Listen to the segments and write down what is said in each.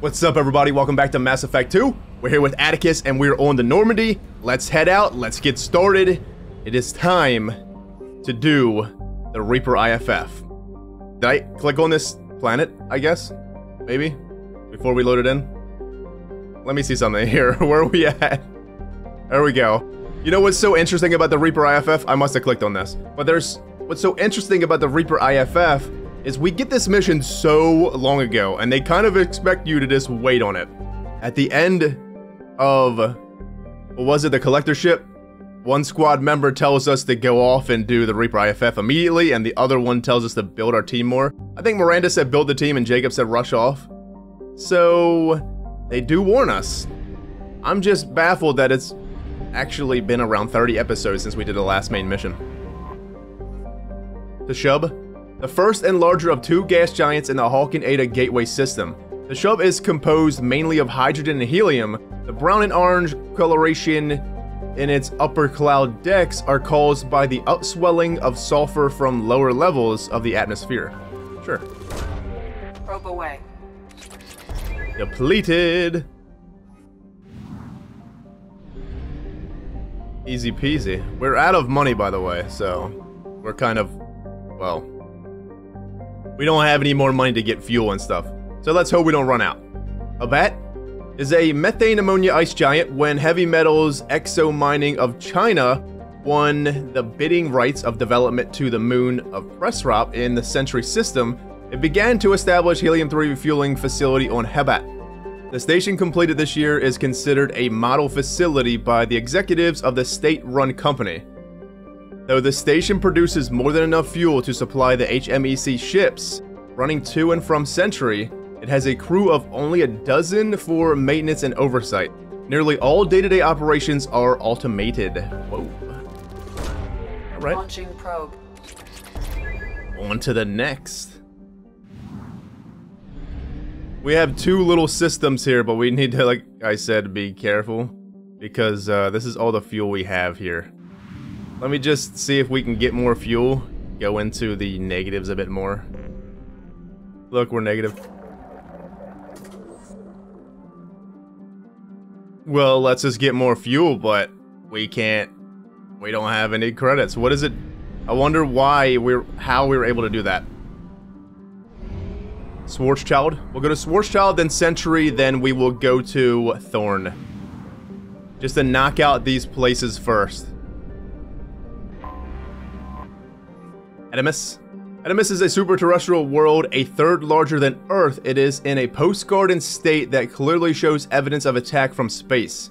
What's up, everybody? Welcome back to Mass Effect 2. We're here with Atticus and we're on the Normandy. Let's head out. Let's get started. It is time to do the Reaper IFF. Did I click on this planet, I guess? Maybe? Before we load it in? Let me see something here. Where are we at? There we go. You know what's so interesting about the Reaper IFF? I must have clicked on this. But what's so interesting about the Reaper IFF is we get this mission so long ago, and they kind of expect you to just wait on it. At the end of, what was it, the Collector ship? One squad member tells us to go off and do the Reaper IFF immediately, and the other one tells us to build our team more. I think Miranda said build the team, and Jacob said rush off. So, they do warn us. I'm just baffled that it's actually been around 30 episodes since we did the last main mission. The Shub. The first and larger of two gas giants in the Hawk and Ada gateway system. The Shub is composed mainly of hydrogen and helium. The brown and orange coloration in its upper cloud decks are caused by the upswelling of sulfur from lower levels of the atmosphere. Sure. Probe away. Depleted. Easy peasy. We're out of money, by the way, so we're kind of, well, we don't have any more money to get fuel and stuff, so let's hope we don't run out. A bat is a methane ammonia ice giant. When Heavy Metals Exo-Mining of China won the bidding rights of development to the moon of Presrop in the Century system, it began to establish helium-3 refueling facility on Hebat. The station completed this year is considered a model facility by the executives of the state-run company. Though the station produces more than enough fuel to supply the HMEC ships running to and from Century, it has a crew of only a dozen for maintenance and oversight. Nearly all day-to-day operations are automated. Whoa. All right. Launching probe. On to the next. We have two little systems here, but we need to, like I said, be careful because this is all the fuel we have here. Let me just see if we can get more fuel. Go into the negatives a bit more. Look, we're negative. Well, let's just get more fuel, but we can't. We don't have any credits. What is it? I wonder why how we were able to do that. Schwarzschild. We'll go to Schwarzschild, then Century, then we will go to Thorn. Just to knock out these places first. Edemus. Edemus is a superterrestrial world, a third larger than Earth. It is in a post-garden state that clearly shows evidence of attack from space.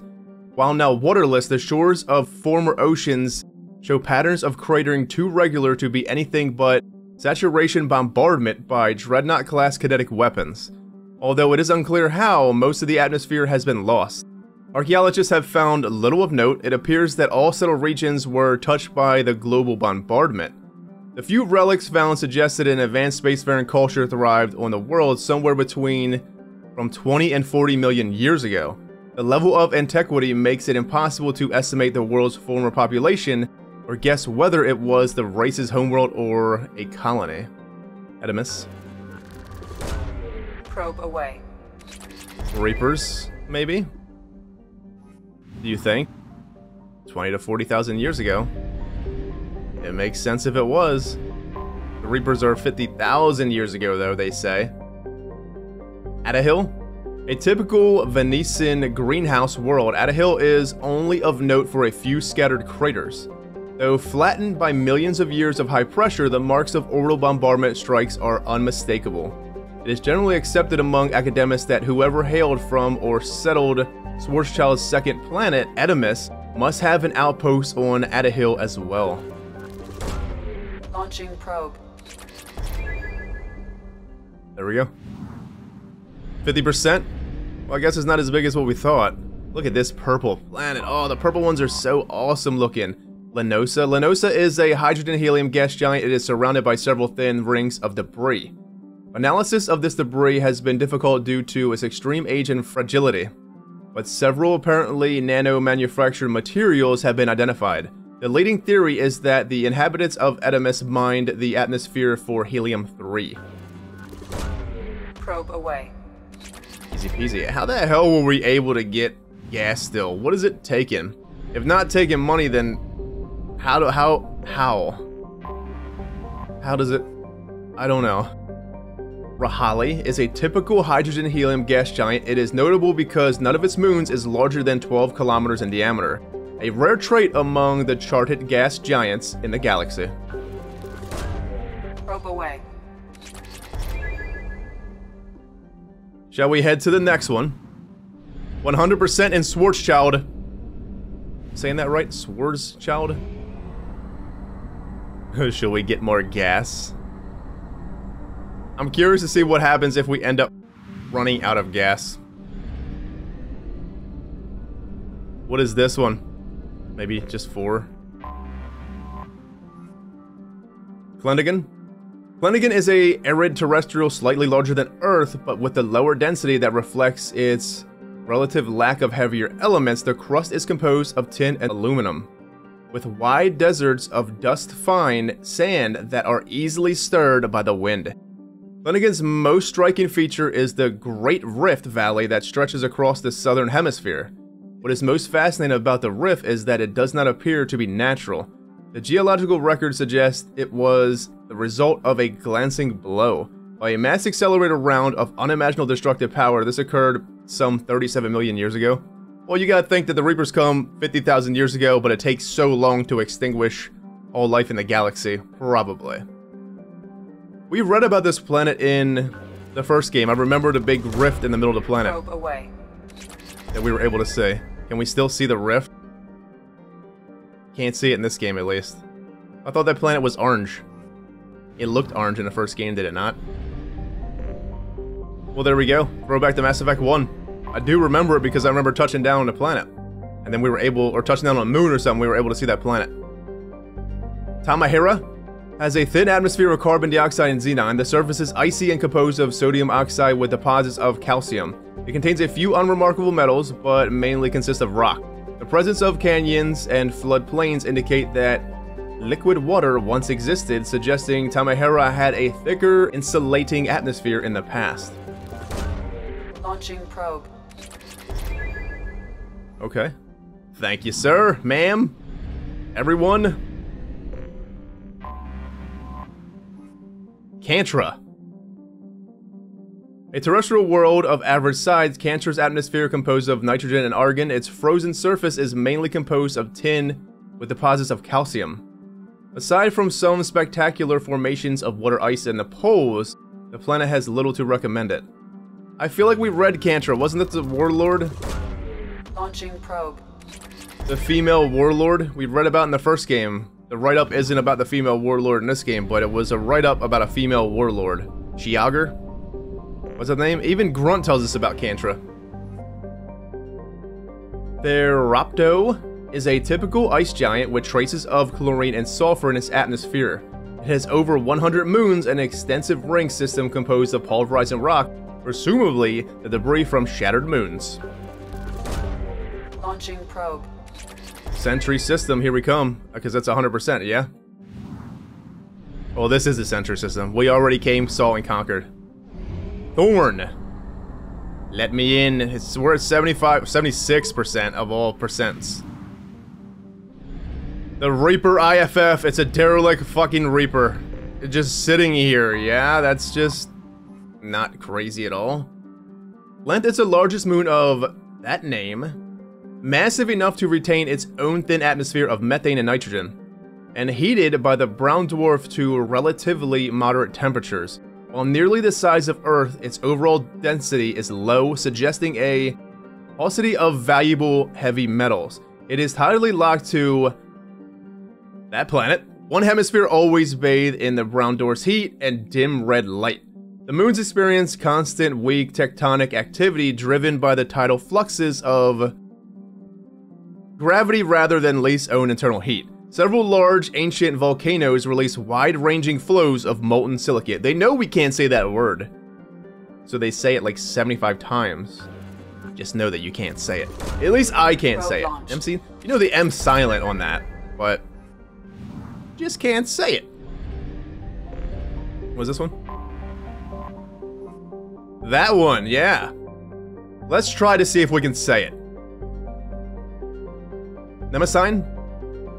While now waterless, the shores of former oceans show patterns of cratering too regular to be anything but saturation bombardment by Dreadnought-class kinetic weapons. Although it is unclear how, most of the atmosphere has been lost. Archaeologists have found little of note. It appears that all settled regions were touched by the global bombardment. The few relics found suggest that an advanced spacefaring culture thrived on the world somewhere between from 20 and 40 million years ago. The level of antiquity makes it impossible to estimate the world's former population or guess whether it was the race's homeworld or a colony. Edemus. Probe away. Reapers, maybe? Do you think? 20 to 40,000 years ago. It makes sense if it was. The Reapers are 50,000 years ago, though, they say. Atahill? A typical Venusian greenhouse world, Atahill is only of note for a few scattered craters. Though flattened by millions of years of high pressure, the marks of orbital bombardment strikes are unmistakable. It is generally accepted among academics that whoever hailed from or settled Schwarzschild's second planet, Edemus, must have an outpost on Atahill as well. Launching probe. There we go. 50%? Well, I guess it's not as big as what we thought. Look at this purple planet. Oh, the purple ones are so awesome looking. Linosa. Linosa is a hydrogen helium gas giant. It is surrounded by several thin rings of debris. Analysis of this debris has been difficult due to its extreme age and fragility, but several apparently nano-manufactured materials have been identified. The leading theory is that the inhabitants of Edemus mined the atmosphere for helium-3. Probe away. Easy easy peasy. How the hell were we able to get gas still? What is it taking? If not taking money, then how does it? I don't know. Rahali is a typical hydrogen helium gas giant. It is notable because none of its moons is larger than 12 kilometers in diameter. A rare trait among the charted gas giants in the galaxy. Probe away. Shall we head to the next one? 100% in Schwarzschild. Saying that right? Schwarzschild? Shall we get more gas? I'm curious to see what happens if we end up running out of gas. What is this one? Maybe just 4. Klenigan? Klenigan is a arid terrestrial slightly larger than Earth, but with a lower density that reflects its relative lack of heavier elements. The crust is composed of tin and aluminum, with wide deserts of dust-fine sand that are easily stirred by the wind. Klenigan's most striking feature is the Great Rift Valley that stretches across the southern hemisphere. What is most fascinating about the rift is that it does not appear to be natural. The geological record suggests it was the result of a glancing blow. By a mass accelerator round of unimaginable destructive power, this occurred some 37 million years ago. Well, you gotta think that the Reapers come 50,000 years ago, but it takes so long to extinguish all life in the galaxy, probably. We read about this planet in the first game. I remember the big rift in the middle of the planet that we were able to see. Can we still see the rift? Can't see it in this game, at least. I thought that planet was orange. It looked orange in the first game, did it not? Well, there we go. Throwback to Mass Effect 1. I do remember it because I remember touching down on the planet. And then we were able, or touching down on a moon or something, we were able to see that planet. Tamahera has a thin atmosphere of carbon dioxide and xenon. The surface is icy and composed of sodium oxide with deposits of calcium. It contains a few unremarkable metals, but mainly consists of rock. The presence of canyons and floodplains indicate that liquid water once existed, suggesting Tamahera had a thicker, insulating atmosphere in the past. Launching probe. Okay. Thank you, sir, ma'am, everyone. Kantra. A terrestrial world of average size, Kantra's atmosphere composed of nitrogen and argon. Its frozen surface is mainly composed of tin with deposits of calcium. Aside from some spectacular formations of water ice in the poles, the planet has little to recommend it. I feel like we read Kantra, wasn't it the warlord? Launching probe. The female warlord we read about in the first game. The write-up isn't about the female warlord in this game, but it was a write-up about a female warlord. Chiager? What's that name? Even Grunt tells us about Kantra. Theropto is a typical ice giant with traces of chlorine and sulfur in its atmosphere. It has over 100 moons and an extensive ring system composed of pulverizing rock, presumably the debris from shattered moons. Launching probe. Century system, here we come, because that's 100%, yeah? Well, this is the Century system. We already came, saw, and conquered. Thorn. Let me in. We're at 76% of all percents. The Reaper IFF, it's a derelict fucking Reaper. Just sitting here, yeah, that's just not crazy at all. Length is the largest moon of that name. Massive enough to retain its own thin atmosphere of methane and nitrogen. And heated by the brown dwarf to relatively moderate temperatures. While nearly the size of Earth, its overall density is low, suggesting a paucity of valuable heavy metals. It is highly locked to that planet. One hemisphere always bathed in the brown dwarf's heat and dim red light. The moons experience constant weak tectonic activity driven by the tidal fluxes of gravity rather than least own internal heat. Several large ancient volcanoes release wide-ranging flows of molten silicate. They know we can't say that word, so they say it like 75 times. Just know that you can't say it. At least I can't say it. MC, you know the M's silent on that, but just can't say it. What was this one? That one, yeah. Let's try to see if we can say it. Nemesine?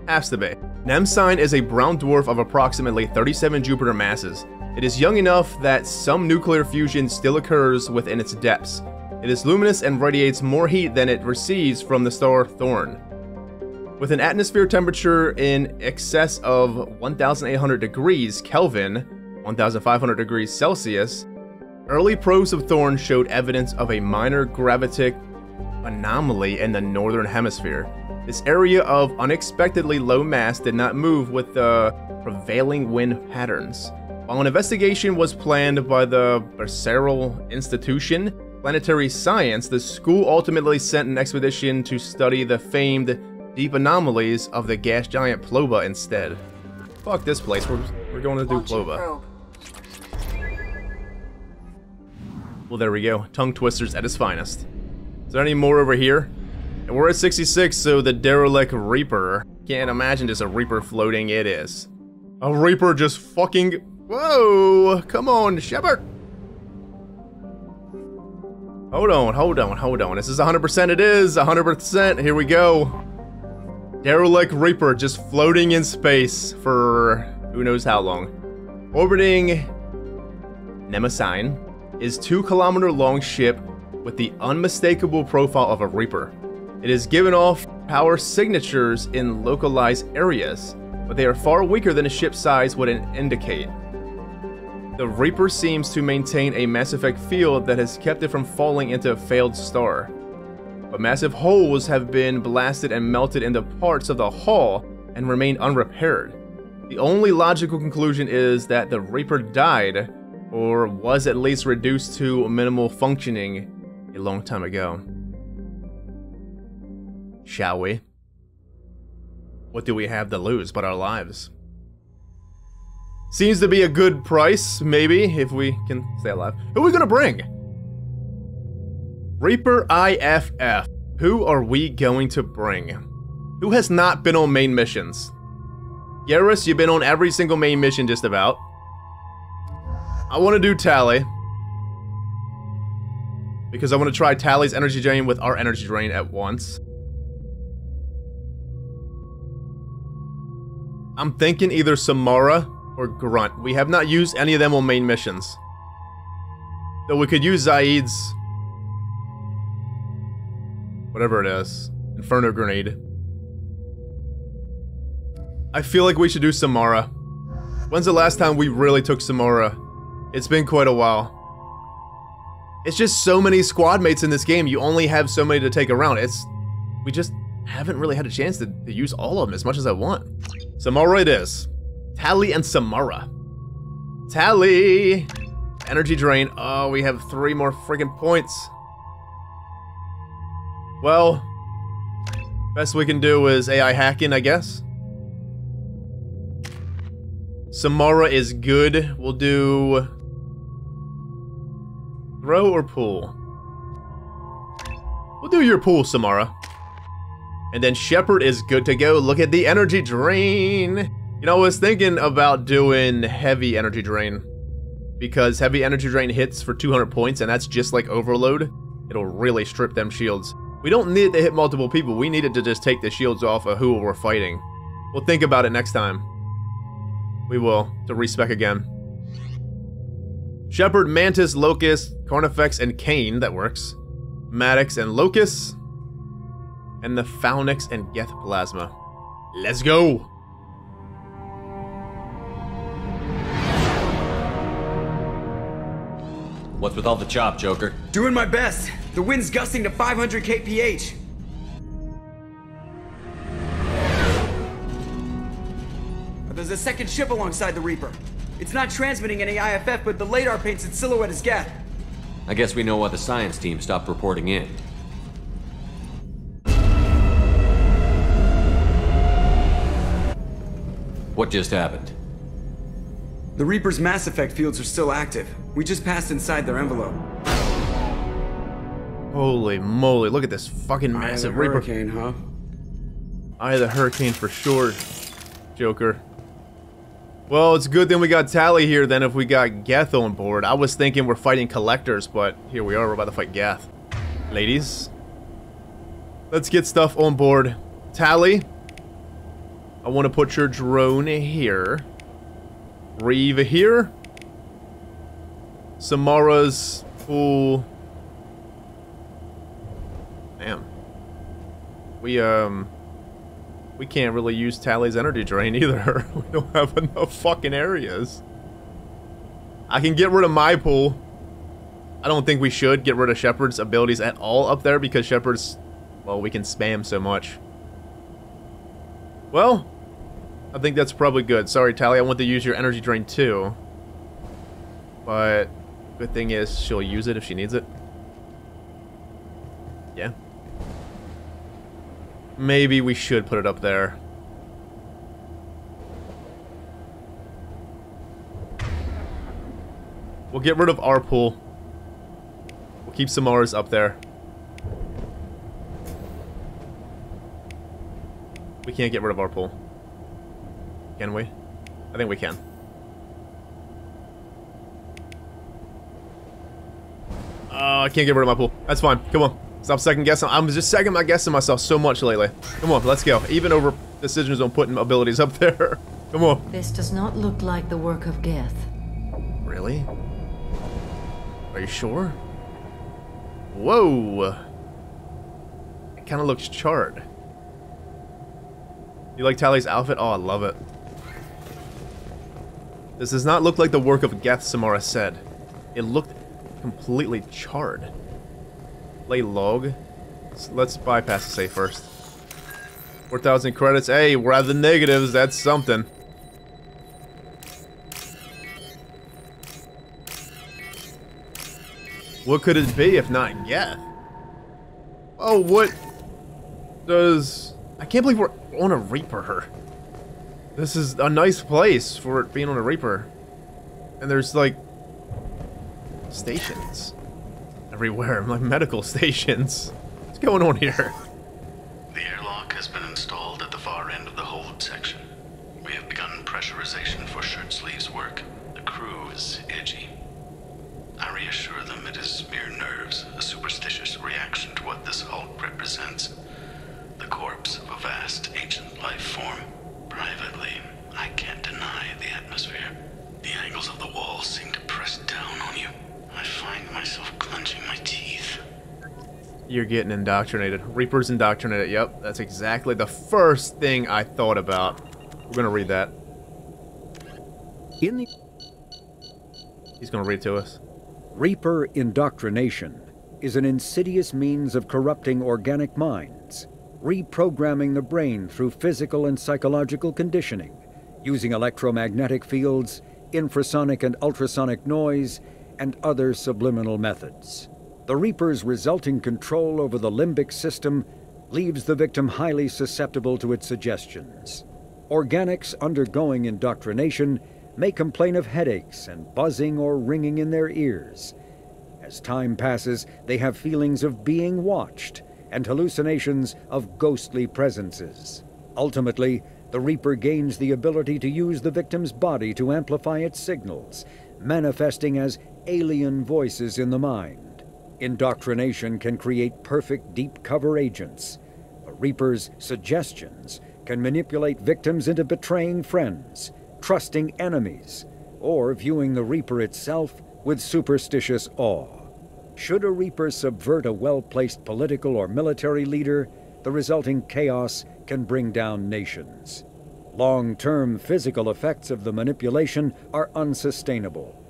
Abstabe. Nemesine is a brown dwarf of approximately 37 Jupiter masses. It is young enough that some nuclear fusion still occurs within its depths. It is luminous and radiates more heat than it receives from the star Thorn. With an atmosphere temperature in excess of 1,800 degrees Kelvin, 1,500 degrees Celsius, early probes of Thorn showed evidence of a minor gravitic anomaly in the northern hemisphere. This area of unexpectedly low mass did not move with the prevailing wind patterns. While an investigation was planned by the Berseril Institution Planetary Science, the school ultimately sent an expedition to study the famed deep anomalies of the gas giant Ploba instead. Fuck this place, we're going to do Ploba. Well, there we go. Tongue twisters at its finest. Is there any more over here? And we're at 66, so the derelict Reaper. Can't imagine just a Reaper floating, it is. A Reaper just fucking... Whoa! Come on, Shepard! Hold on, hold on, hold on. This is 100%, it is! 100%, here we go. Derelict Reaper just floating in space for who knows how long. Orbiting Nemesine is 2 kilometer long ship with the unmistakable profile of a Reaper. It is given off power signatures in localized areas, but they are far weaker than a ship's size would indicate. The Reaper seems to maintain a Mass Effect field that has kept it from falling into a failed star. But massive holes have been blasted and melted into parts of the hull and remain unrepaired. The only logical conclusion is that the Reaper died, or was at least reduced to minimal functioning a long time ago. Shall we? What do we have to lose but our lives? Seems to be a good price, maybe, if we can stay alive. Who are we gonna bring? Reaper IFF. Who are we going to bring? Who has not been on main missions? Yaris, you've been on every single main mission just about. I want to do Tally. Because I want to try Tally's energy drain with our energy drain at once. I'm thinking either Samara or Grunt. We have not used any of them on main missions. Though we could use Zaid's... whatever it is. Inferno Grenade. I feel like we should do Samara. When's the last time we really took Samara? It's been quite a while. It's just so many squad mates in this game, you only have so many to take around. We just haven't really had a chance to use all of them as much as I want. Samara it is. Tally and Samara. Tally! Energy drain. Oh, we have 3 more freaking points. Well, best we can do is AI hacking, I guess. Samara is good. We'll do... throw or pool? We'll do your pool, Samara. And then Shepard is good to go. Look at the energy drain. You know, I was thinking about doing heavy energy drain. Because heavy energy drain hits for 200 points, and that's just like Overload. It'll really strip them shields. We don't need it to hit multiple people, we need it to just take the shields off of who we're fighting. We'll think about it next time. We will, to respec again. Shepard, Mantis, Locust, Carnifex, and Kane, that works. Maddox and Locust. And the Faunix and Geth Plasma. Let's go! What's with all the chop, Joker? Doing my best! The wind's gusting to 500 kph! There's a second ship alongside the Reaper. It's not transmitting any IFF, but the LADAR paints its silhouette as Geth. I guess we know why the science team stopped reporting in. What just happened? The Reaper's Mass Effect fields are still active. We just passed inside their envelope. Holy moly, look at this fucking massive Reaper. Hurricane, huh? Eye of the Hurricane for sure, Joker. Well, it's good then we got Tally here then if we got Geth on board. I was thinking we're fighting Collectors, but here we are, we're about to fight Geth. ladies. Let's get stuff on board. Tally, I want to put your drone here. Reeve here. Samara's full. Damn. We can't really use Tally's energy drain either. We don't have enough fucking areas. I can get rid of my pool. I don't think we should get rid of Shepard's abilities at all up there because Shepard's, well, we can spam so much. Well, I think that's probably good. Sorry, Tally, I want to use your energy drain too. But good thing is she'll use it if she needs it. Yeah. Maybe we should put it up there. We'll get rid of our pool. We'll keep Samara's up there. We can't get rid of our pool. Can we? I think we can. I can't get rid of my pool. That's fine. Come on. Stop second guessing. I'm just second-guessing myself so much lately. Come on, let's go. Even over decisions on putting abilities up there. Come on. This does not look like the work of Geth. Really? Are you sure? Whoa. It kind of looks charred. You like Tally's outfit? Oh, I love it. This does not look like the work of Geth, Samara said. It looked completely charred. Lay log. Let's bypass the save first. 4,000 credits. Hey, we're out of the negatives. That's something. What could it be if not Geth? Oh, what does... I can't believe we're on a Reaper. This is a nice place for it being on a Reaper. And there's like... stations everywhere, like medical stations. What's going on here? The airlock has been installed at the far end of the hold section. We have begun pressurization for shirt sleeves work. The crew is edgy. I reassure them it is mere nerves, a superstitious reaction to what this hulk represents. The corpse of a vast ancient life form. Privately, I can't deny the atmosphere. The angles of the wall seem to press down on you. I find myself clenching my teeth. You're getting indoctrinated. Reaper's indoctrinated. Yep, that's exactly the first thing I thought about. We're gonna read that. He's gonna read to us. Reaper indoctrination is an insidious means of corrupting organic minds, reprogramming the brain through physical and psychological conditioning, using electromagnetic fields, infrasonic and ultrasonic noise, and other subliminal methods. The Reaper's resulting control over the limbic system leaves the victim highly susceptible to its suggestions. Organics undergoing indoctrination may complain of headaches and buzzing or ringing in their ears. As time passes, they have feelings of being watched and hallucinations of ghostly presences. Ultimately, the Reaper gains the ability to use the victim's body to amplify its signals, manifesting as alien voices in the mind. Indoctrination can create perfect deep cover agents. The Reaper's suggestions can manipulate victims into betraying friends, trusting enemies, or viewing the Reaper itself with superstitious awe. Should a Reaper subvert a well-placed political or military leader, the resulting chaos can bring down nations. Long-term physical effects of the manipulation are unsustainable.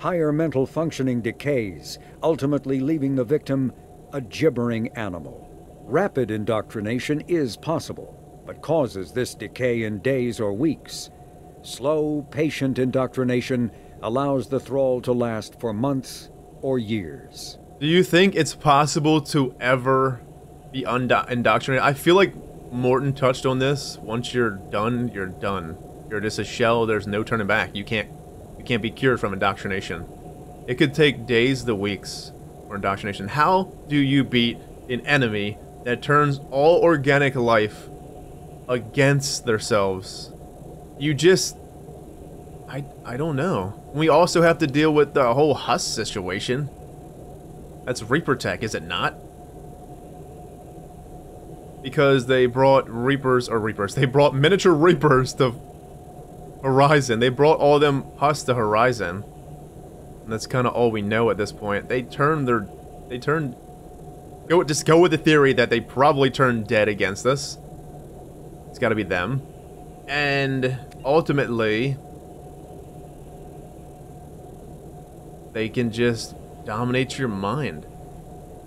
Higher mental functioning decays, ultimately leaving the victim a gibbering animal. Rapid indoctrination is possible, but causes this decay in days or weeks. Slow, patient indoctrination allows the thrall to last for months or years. Do you think it's possible to ever be indoctrinated? I feel like Morton touched on this. Once you're done, you're done. You're just a shell. There's no turning back. You can't be cured from indoctrination. It could take days to weeks for indoctrination. How do you beat an enemy that turns all organic life against themselves? You just... I don't know. We also have to deal with the whole Huss situation. That's Reaper tech, is it not? because they brought They brought miniature Reapers to Horizon. They brought all them Huss to Horizon. And that's kind of all we know at this point. Just go with the theory that they probably turned dead against us. It's got to be them. And ultimately, they can just dominate your mind.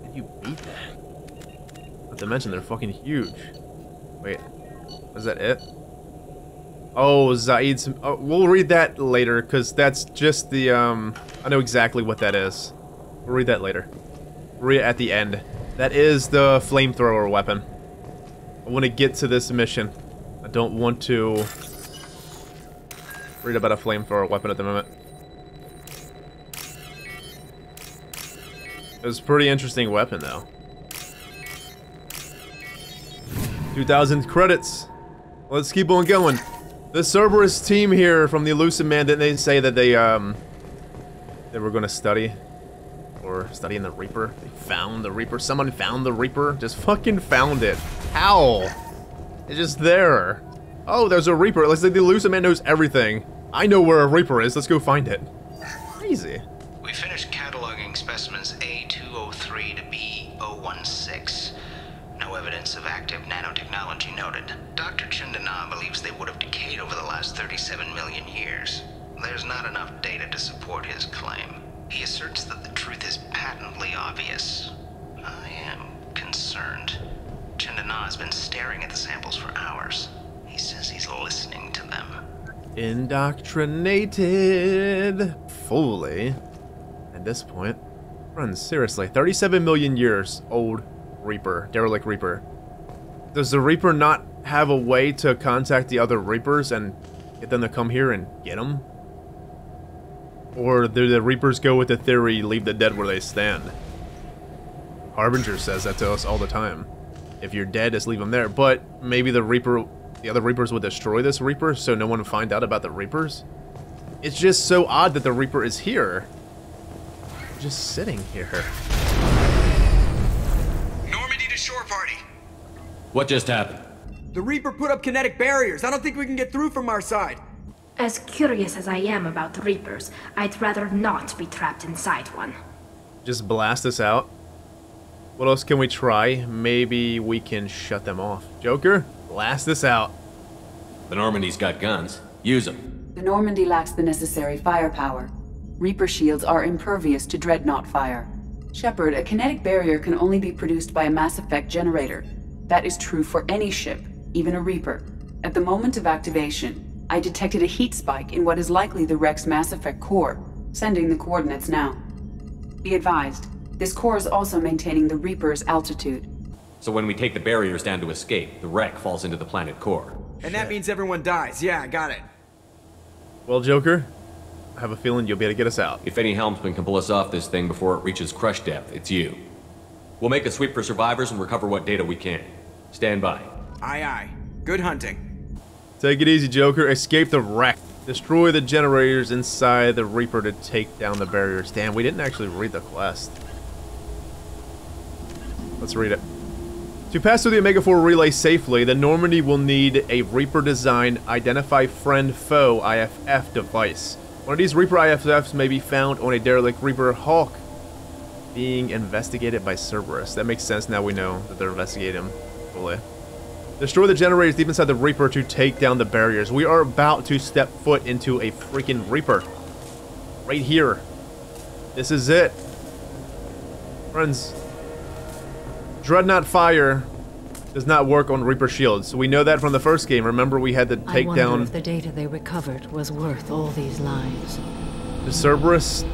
How do you beat that? Not to mention they're fucking huge. Wait, is that it? Oh, Zaid's. Oh, we'll read that later, because that's just the. I know exactly what that is. We'll read that later. We'll read it at the end. That is the flamethrower weapon. I want to get to this mission. I don't want to read about a flamethrower weapon at the moment. It was a pretty interesting weapon, though. 2,000 credits. Let's keep on going. The Cerberus team here from the Illusive Man, didn't they say that they were going to study? Or studying the Reaper? They found the Reaper. Someone found the Reaper. Just fucking found it. How? It's just there. Oh, there's a Reaper. Let's say the Illusive Man knows everything. I know where a Reaper is. Let's go find it. Crazy. We finished cataloging specimens A203 to B016. No evidence of active nanotechnology noted. Dr. Chandana believes they would have decayed over the last 37 million years. There's not enough data to support his claim. He asserts that the truth is patently obvious. I am concerned. Chandana has been staring at the samples for hours. He says he's listening to them. Indoctrinated fully. At this point, friends, seriously, 37 million years old Reaper, derelict Reaper. Does the Reaper not have a way to contact the other Reapers and get them to come here and get them? Or do the Reapers go with the theory, leave the dead where they stand? Harbinger says that to us all the time. If you're dead, just leave them there. But maybe the Reaper, the other Reapers would destroy this Reaper so no one would find out about the Reapers? It's just so odd that the Reaper is here. Just sitting here. Normandy to shore party. What just happened? The Reaper put up kinetic barriers. I don't think we can get through from our side. As curious as I am about the Reapers, I'd rather not be trapped inside one. Just blast this out. What else can we try? Maybe we can shut them off. Joker, blast this out. The Normandy's got guns. Use them. The Normandy lacks the necessary firepower. Reaper shields are impervious to dreadnought fire. Shepard, a kinetic barrier can only be produced by a Mass Effect generator. That is true for any ship, even a Reaper. At the moment of activation, I detected a heat spike in what is likely the Rex Mass Effect core, sending the coordinates now. Be advised, this core is also maintaining the Reaper's altitude. So when we take the barriers down to escape, the wreck falls into the planet core. And shit. That means everyone dies. Yeah, got it. Well, Joker, I have a feeling you'll be able to get us out. If any helmsman can pull us off this thing before it reaches crush depth, it's you. We'll make a sweep for survivors and recover what data we can. Stand by. Aye, aye. Good hunting. Take it easy, Joker. Escape the wreck. Destroy the generators inside the Reaper to take down the barriers. Damn, we didn't actually read the quest. Let's read it. To pass through the Omega-4 relay safely, the Normandy will need a Reaper-designed Identify Friend Foe IFF device. One of these Reaper IFFs may be found on a derelict Reaper Hawk being investigated by Cerberus. That makes sense, now we know that they're investigating him fully. Destroy the generators deep inside the Reaper to take down the barriers. We are about to step foot into a freaking Reaper. Right here. This is it. Friends. Dreadnought fire does not work on Reaper shields. We know that from the first game. Remember, we had to take down. I wonder if the data they recovered was worth all these lives. The Cerberus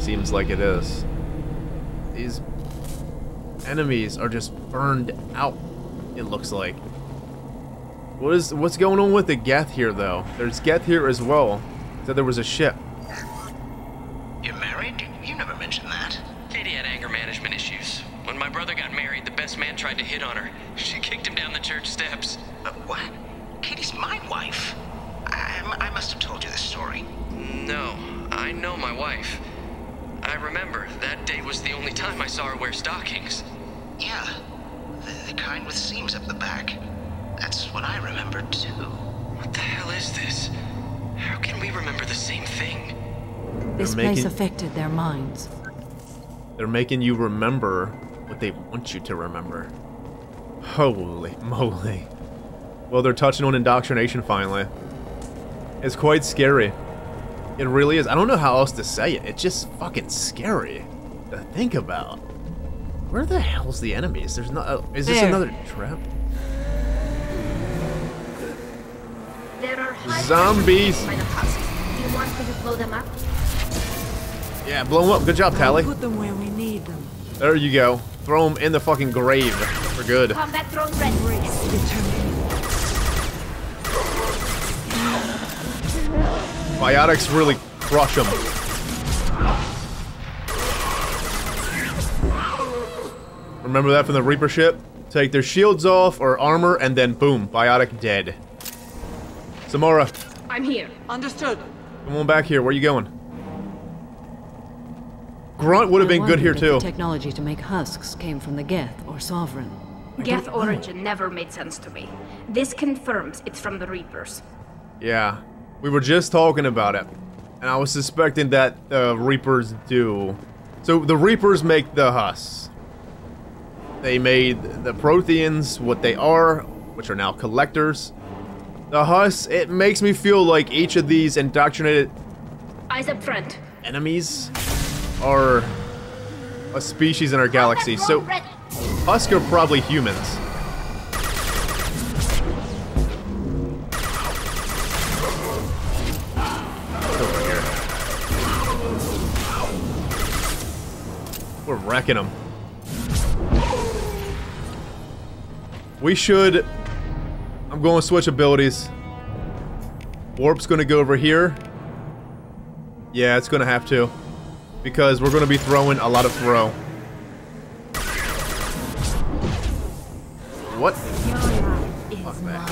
seems like it is. These enemies are just burned out. It looks like. What's going on with the Geth here, though? There's Geth here as well. Said there was a ship. You're married? You never mentioned that. Katie had anger management issues. When my brother got married, the best man tried to hit on her. She kicked him down the church steps. What? Katie's my wife. I must have told you this story. No, I know my wife. I remember, that day was the only time I saw her wear stockings. Yeah, the kind with seams up the back. That's what I remember too. What the hell is this? How can we remember the same thing? This place affected their minds. They're making you remember what they want you to remember. Holy moly. Well, they're touching on indoctrination finally. It's quite scary. It really is. I don't know how else to say it. It's just fucking scary to think about. Where the hell's the enemies? There's not. Is this another trap? There are zombies. By the do you want me to blow them up? Yeah, blow them up. Good job, Tally. Put them where we need them. There you go. Throw them in the fucking grave for good. Combat drone ready. Biotics really crush them. Remember that from the Reaper ship? Take their shields off or armor and then boom, biotic dead. Samara. I'm here. Understood. Come on back here. Where are you going? Grunt would have been good here too. The technology to make husks came from the Geth or Sovereign. Geth origin never made sense to me. This confirms it's from the Reapers. Yeah. We were just talking about it, and I was suspecting that the Reapers do. So the Reapers make the husks. They made the Protheans what they are, which are now Collectors. The husks, it makes me feel like each of these indoctrinated enemies are a species in our galaxy. So husks are probably humans. We're wrecking them. We should... I'm going to switch abilities. Warp's going to go over here. Yeah, it's going to have to. Because we're going to be throwing a lot of throw. What? Fuck that.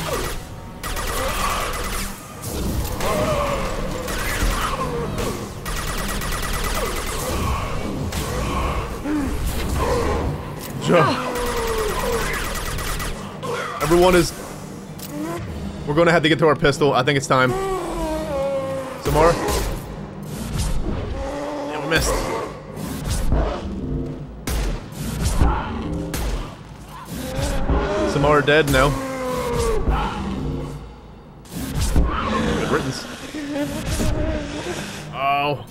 Everyone is... We're going to have to get to our pistol. I think it's time. Some more? Yeah, we missed. Some more dead? No. Good riddance. Oh.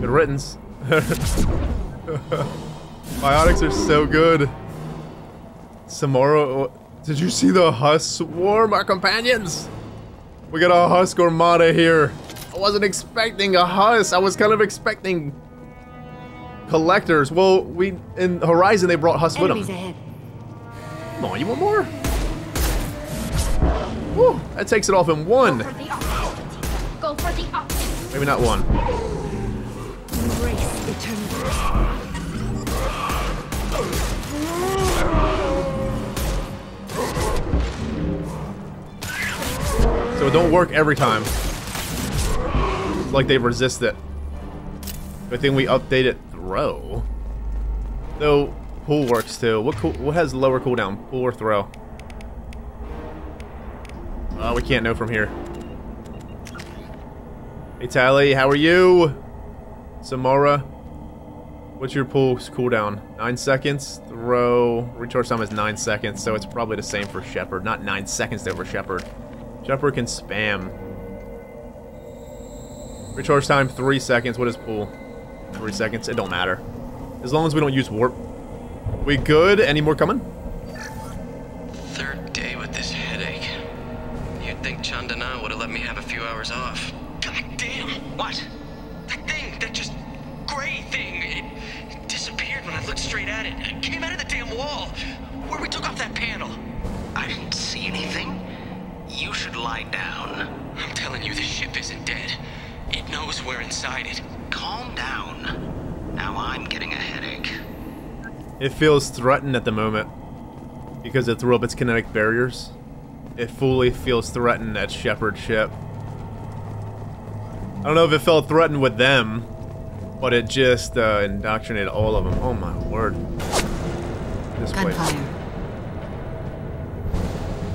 Good riddance. Biotics are so good. Samara, did you see the husk swarm, our companions? We got a husk armada here. I wasn't expecting a husk. I was kind of expecting Collectors. Well, we in Horizon they brought husk with them. Ahead. Come on, you want more? Woo, that takes it off in one. Go for the opposite. Go for the opposite. Maybe not one. Embrace eternity. So it don't work every time. It's like they resist it. Good thing we updated throw. Though pull works too. What has lower cooldown? Pull or throw? Oh, we can't know from here. Hey Tally, how are you? Samara, what's your pull's cooldown? 9 seconds. Throw recharge time is 9 seconds, so it's probably the same for Shepard. Not 9 seconds though for Shepard. Shepard can spam. Recharge time, 3 seconds. What is pull? 3 seconds. It don't matter. As long as we don't use warp. We good? Any more coming? Third day with this headache. You'd think Chandana would have let me have a few hours off. God damn! What? That thing, that just gray thing. It disappeared when I looked straight at it. It came out of the damn wall where we took off that panel. I didn't see anything. You should lie down. I'm telling you, the ship isn't dead. It knows we're inside it. Calm down. Now I'm getting a headache. It feels threatened at the moment. Because it threw up its kinetic barriers. It fully feels threatened at Shepard's ship. I don't know if it felt threatened with them, but it just indoctrinated all of them. Oh my word. This place.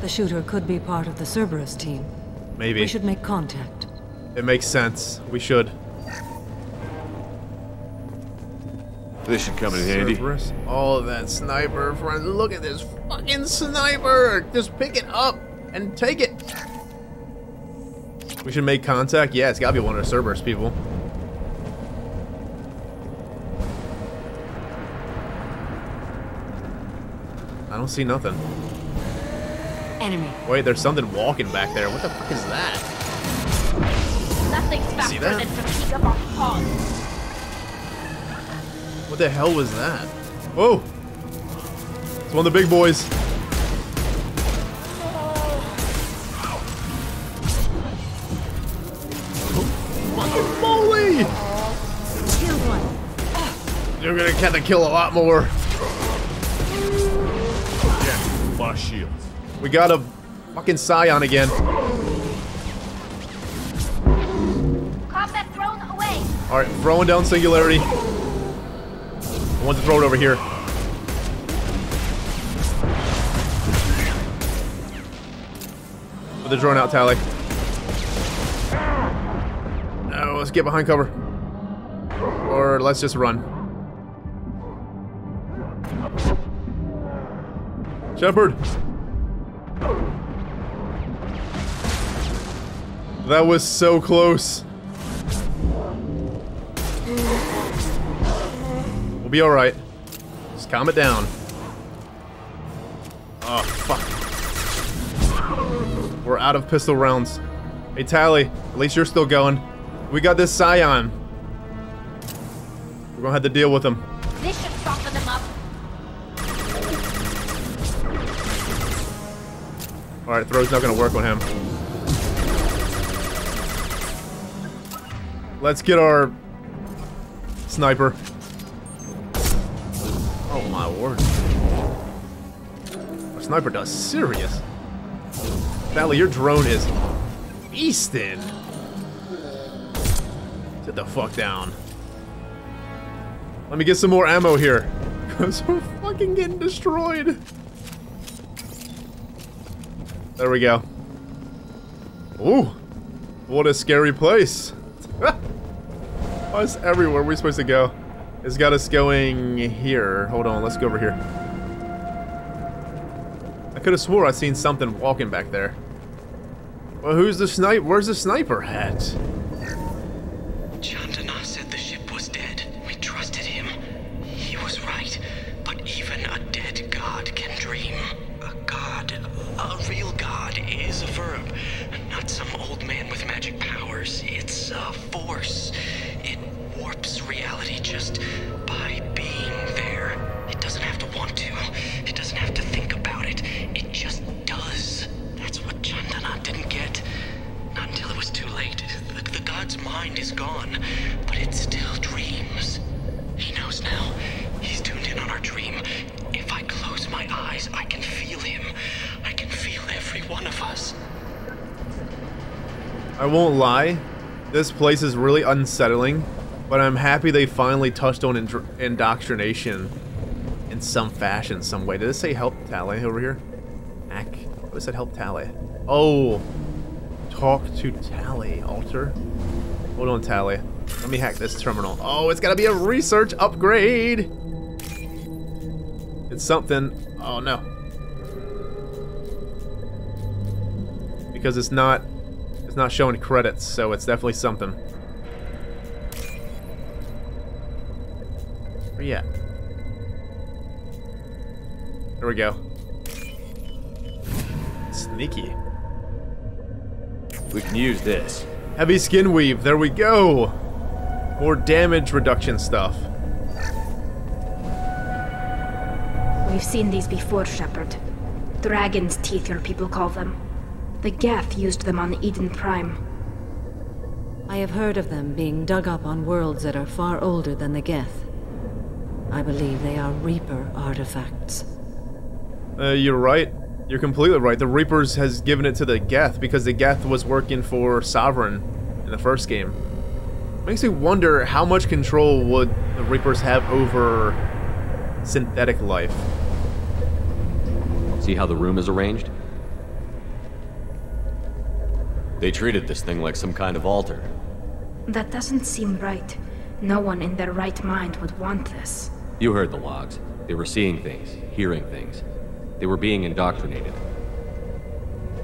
The shooter could be part of the Cerberus team. Maybe. We should make contact. It makes sense. We should. This should come in handy. Cerberus? Oh, that sniper friend. Look at this fucking sniper! Just pick it up and take it! We should make contact? Yeah, it's gotta be one of the Cerberus people. I don't see nothing. Enemy. Wait, there's something walking back there. What the fuck is that? Nothing's faster than fatigue of our cause. What the hell was that? Whoa! It's one of the big boys. Fucking moly! Kill one. You're gonna kind of kill a lot more. Yeah, my shields. We got a fucking scion again. Combat thrown away. All right, throwing down singularity. I want to throw it over here. With the drone out, Tally. Oh, let's get behind cover. Or let's just run. Shepard! That was so close. We'll be alright. Just calm it down. Oh, fuck. We're out of pistol rounds. Hey, Tally, at least you're still going. We got this scion. We're gonna have to deal with him. This should soften them up. Alright, throw's not gonna work on him. Let's get our sniper. Oh my word. Our sniper does serious. Valley, your drone is beastin'. Sit the fuck down. Let me get some more ammo here. Because we're fucking getting destroyed. There we go. Ooh. What a scary place. Why is everywhere we're supposed to go? It's got us going here. Hold on, let's go over here. I could have swore I seen something walking back there. Well, who's the sniper? Where's the sniper at? Chandana said the ship was dead. We trusted him. He was right. But even a dead god can dream. A god, a real god, is a verb. Not some old man with magic powers. It's a force. It warps reality just by being there. It doesn't have to want to. It doesn't have to think about it. It just does. That's what Chandana didn't get. Not until it was too late. The god's mind is gone, but it still dreams. He knows now. He's tuned in on our dream. If I close my eyes, I can feel him. I can feel every one of us. I won't lie. This place is really unsettling. But I'm happy they finally touched on indoctrination in some fashion, some way. Did it say help Tally over here? Mac? Oh, it said help Tally. Oh! Talk to Tally, altar. Hold on, Tally. Let me hack this terminal. Oh, it's gotta be a research upgrade! It's something. Oh, no. Because it's not showing credits, so it's definitely something. Where you at? There we go. Sneaky. We can use this. Heavy skin weave. There we go. More damage reduction stuff. We've seen these before, Shepard. Dragon's teeth, or people call them. The Geth used them on Eden Prime. I have heard of them being dug up on worlds that are far older than the Geth. I believe they are Reaper artifacts. You're right. You're completely right. The Reapers has given it to the Geth because the Geth was working for Sovereign in the first game. Makes me wonder how much control would the Reapers have over synthetic life. See how the room is arranged? They treated this thing like some kind of altar. That doesn't seem right. No one in their right mind would want this. You heard the logs. They were seeing things, hearing things. They were being indoctrinated.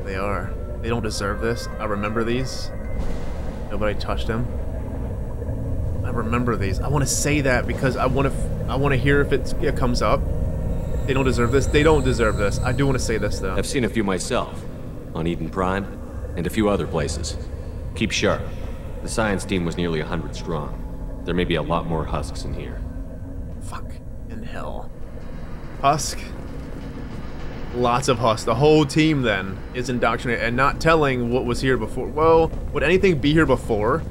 They are. They don't deserve this. I remember these. Nobody touched them. I remember these. I want to say that because I want to hear if it comes up. They don't deserve this. They don't deserve this. I do want to say this though. I've seen a few myself on Eden Prime and a few other places. Keep sharp. The science team was nearly 100 strong. There may be a lot more husks in here. Fuck in hell. Husk. Lots of husk. The whole team then is indoctrinated and not telling what was here before. Well, would anything be here before?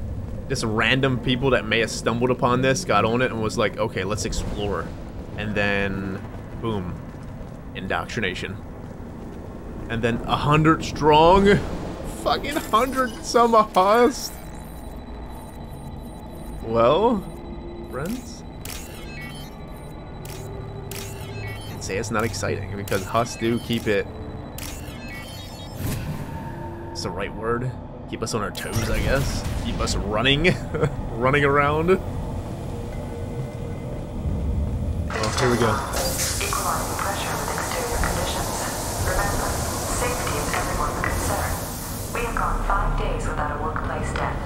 Just random people that may have stumbled upon this got on it and was like, okay, let's explore. And then, boom, indoctrination. And then 100 strong, fucking 100 some husk. Well, friends? Say it's not exciting because Hus do keep it. It's the right word. Keep us on our toes, I guess. Keep us running, running around. Oh, here we go. Decline pressure with exterior conditions. Remember, safety is everyone's concern. We have gone 5 days without a workplace death.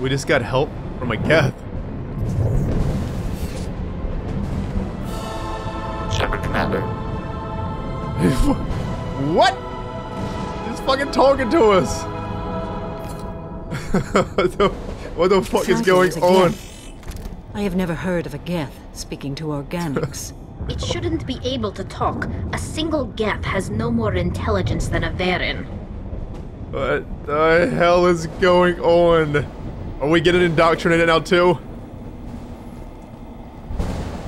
We just got help from a Geth. Shepard Commander. What? He's fucking talking to us. What the fuck is going on? I have never heard of a Geth speaking to organics. It shouldn't be able to talk. A single Geth has no more intelligence than a Varin. What the hell is going on? Are we getting indoctrinated now too?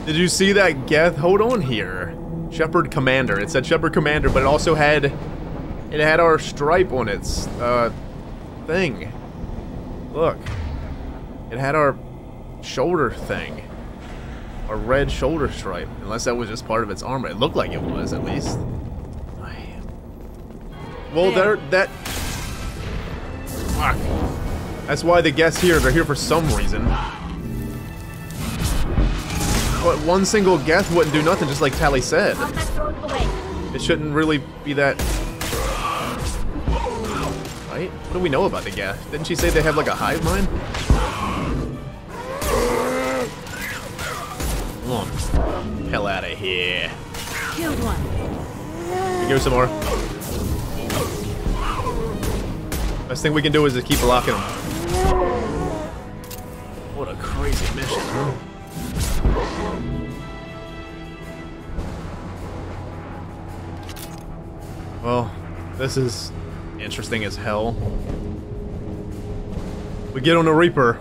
Did you see that Geth? Hold on here. Shepard Commander. It said Shepard Commander, but it also had... It had our stripe on its, thing. Look. It had our shoulder thing. Our red shoulder stripe. Unless that was just part of its armor. It looked like it was, at least. Well, there... That... Fuck. That's why the guests here, they're here for some reason. But one single guest wouldn't do nothing, just like Tally said. It shouldn't really be that... Right? What do we know about the guest? Didn't she say they have like a hive mind? Come on. Hell out of here. Killed one. Give her some more. Best thing we can do is just keep blocking them. What a crazy mission, huh? Well, this is interesting as hell. We get on the Reaper.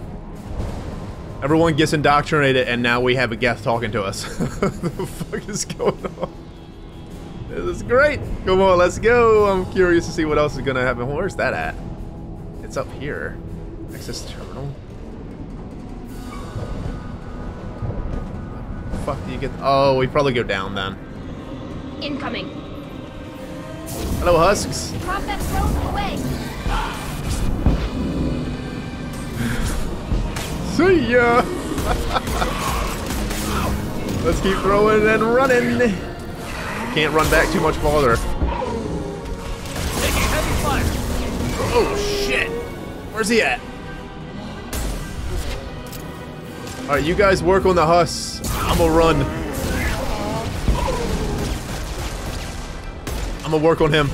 Everyone gets indoctrinated, and now we have a Geth talking to us. What the fuck is going on? This is great. Come on, let's go. I'm curious to see what else is gonna happen. Where's that at? It's up here. Access terminal. Fuck do you get? Oh, we probably go down then. Incoming. Hello, husks. Drop that rope away. See ya. Let's keep throwing and running. Can't run back too much farther. Taking heavy fire. Oh shit. Where's he at? All right, you guys work on the hus. I'm gonna run. I'm gonna work on him.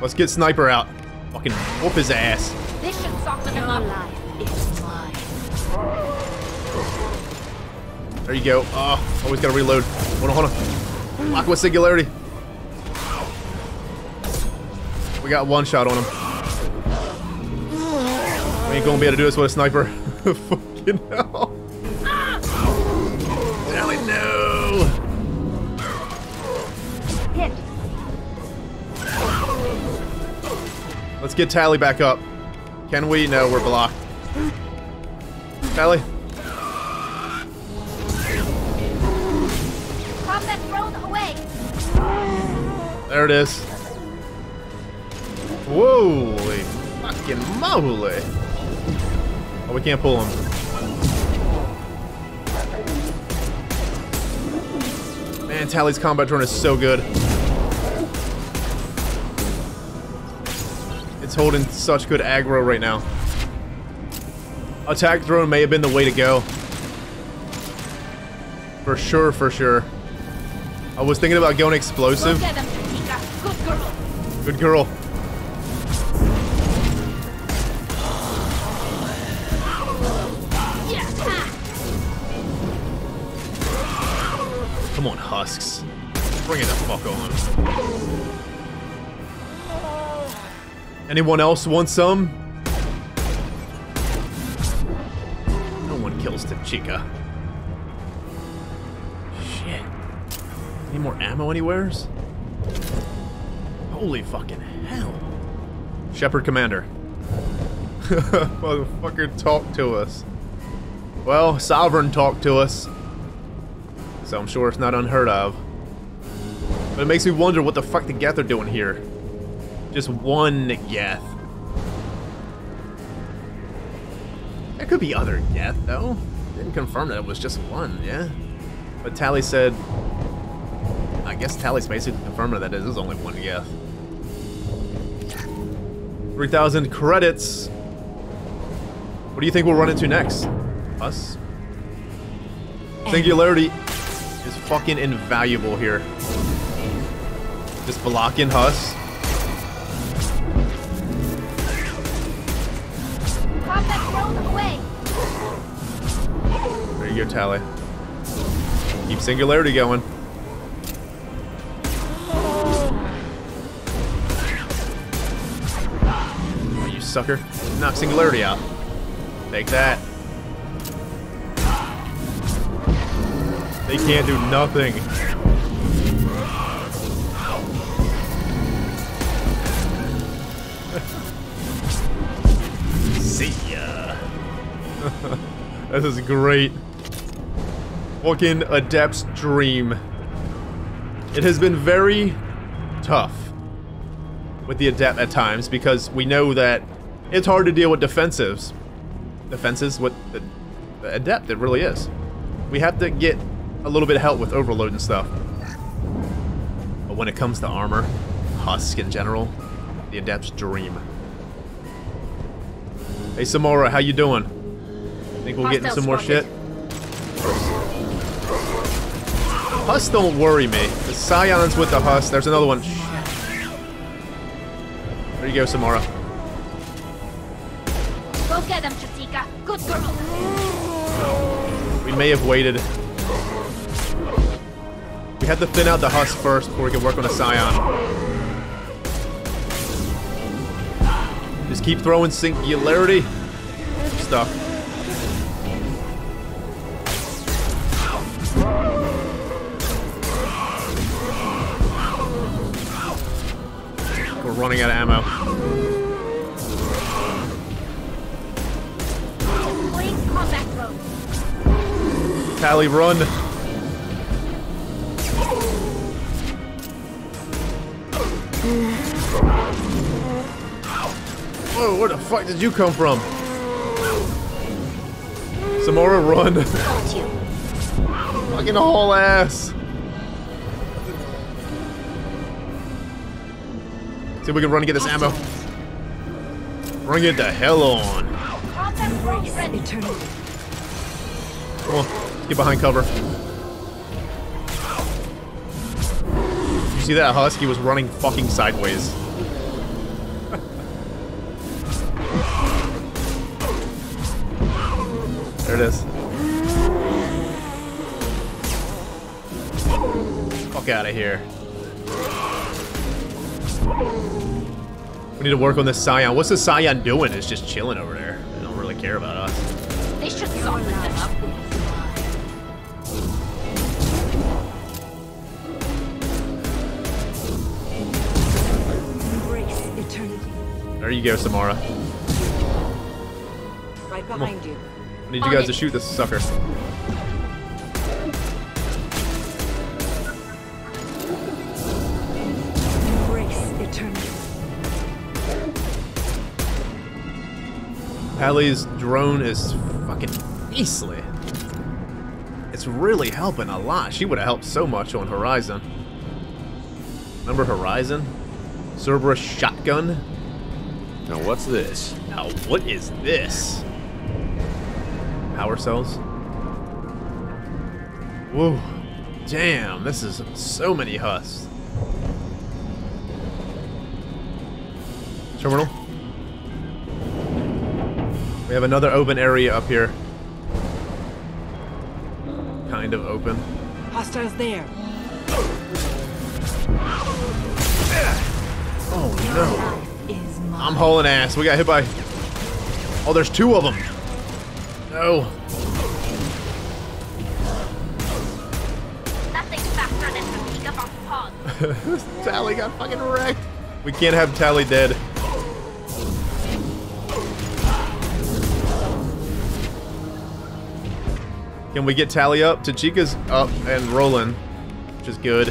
Let's get Sniper out. Fucking whoop his ass. This should soften him up. There you go. Oh, always gotta reload. Hold on. Lock with singularity. We got one shot on him. We ain't gonna be able to do this with a sniper. Fucking hell. Sally, no! Let's get Tally back up. Can we? No, we're blocked. Tally. Pop that drone away. There it is. Holy fucking moly. Oh, we can't pull him. Man, Tally's combat drone is so good. It's holding such good aggro right now. Attack drone may have been the way to go. For sure, for sure. I was thinking about going explosive. Good girl. Come on, husks. Bring it the fuck on. Anyone else want some? No one kills the chica. Shit. Any more ammo anywheres? Holy fucking hell. Shepard Commander. Motherfucker, talk to us. Well, Sovereign talked to us. So I'm sure it's not unheard of. But it makes me wonder what the fuck the Geth are doing here. Just one Geth. There could be other Geth, though. Didn't confirm that it was just one, yeah? But Tally said... I guess Tally's basically confirming that it is only one Geth. 3,000 credits. What do you think we'll run into next? Us? Singularity is fucking invaluable here. Just blocking Huss. Pop that drone away. There you go, Tally. Keep Singularity going. Oh, you sucker. Knock Singularity out. Take that. They can't do nothing. See ya. This is great. Fucking Adept's dream. It has been very tough with the Adept at times because we know that it's hard to deal with defensives. Defenses with the Adept, it really is. We have to get a little bit of help with overload and stuff. But when it comes to armor, husk in general, the Adept's dream. Hey Samara, how you doing? Think we'll get in some more shit? Husk don't worry me. The Scion's with the husk. There's another one. There you go, Samara. Go get him, Jessica. Good girl. We may have waited. We have to thin out the husk first before we can work on a Scion. Just keep throwing Singularity. Stuck. We're running out of ammo. Tally, run. Whoa, where the fuck did you come from? Samara, run. Fucking whole ass. See if we can run and get this ammo. Bring it the hell on. Come on, get behind cover. You see that husk? He was running fucking sideways. There it is. Fuck out of here. We need to work on this Scion. What's the Scion doing? It's just chilling over there. They don't really care about us. They should soften them up. Embrace eternity. There you go, Samara. Right behind you. I need you guys to shoot this sucker. Embrace eternity. Hallie's drone is fucking beastly. It's really helping a lot. She would have helped so much on Horizon. Remember Horizon? Cerberus shotgun? Now what's this? Now what is this? Power cells? Whoa. Damn, this is so many husks. Terminal? We have another open area up here. Kind of open. Hostiles there. Oh no. I'm hauling ass. We got hit by. Oh, there's two of them. No. Nothing's faster than the peak of our paws. Tally got fucking wrecked. We can't have Tally dead. Can we get Tally up? Tachika's up and rolling, which is good.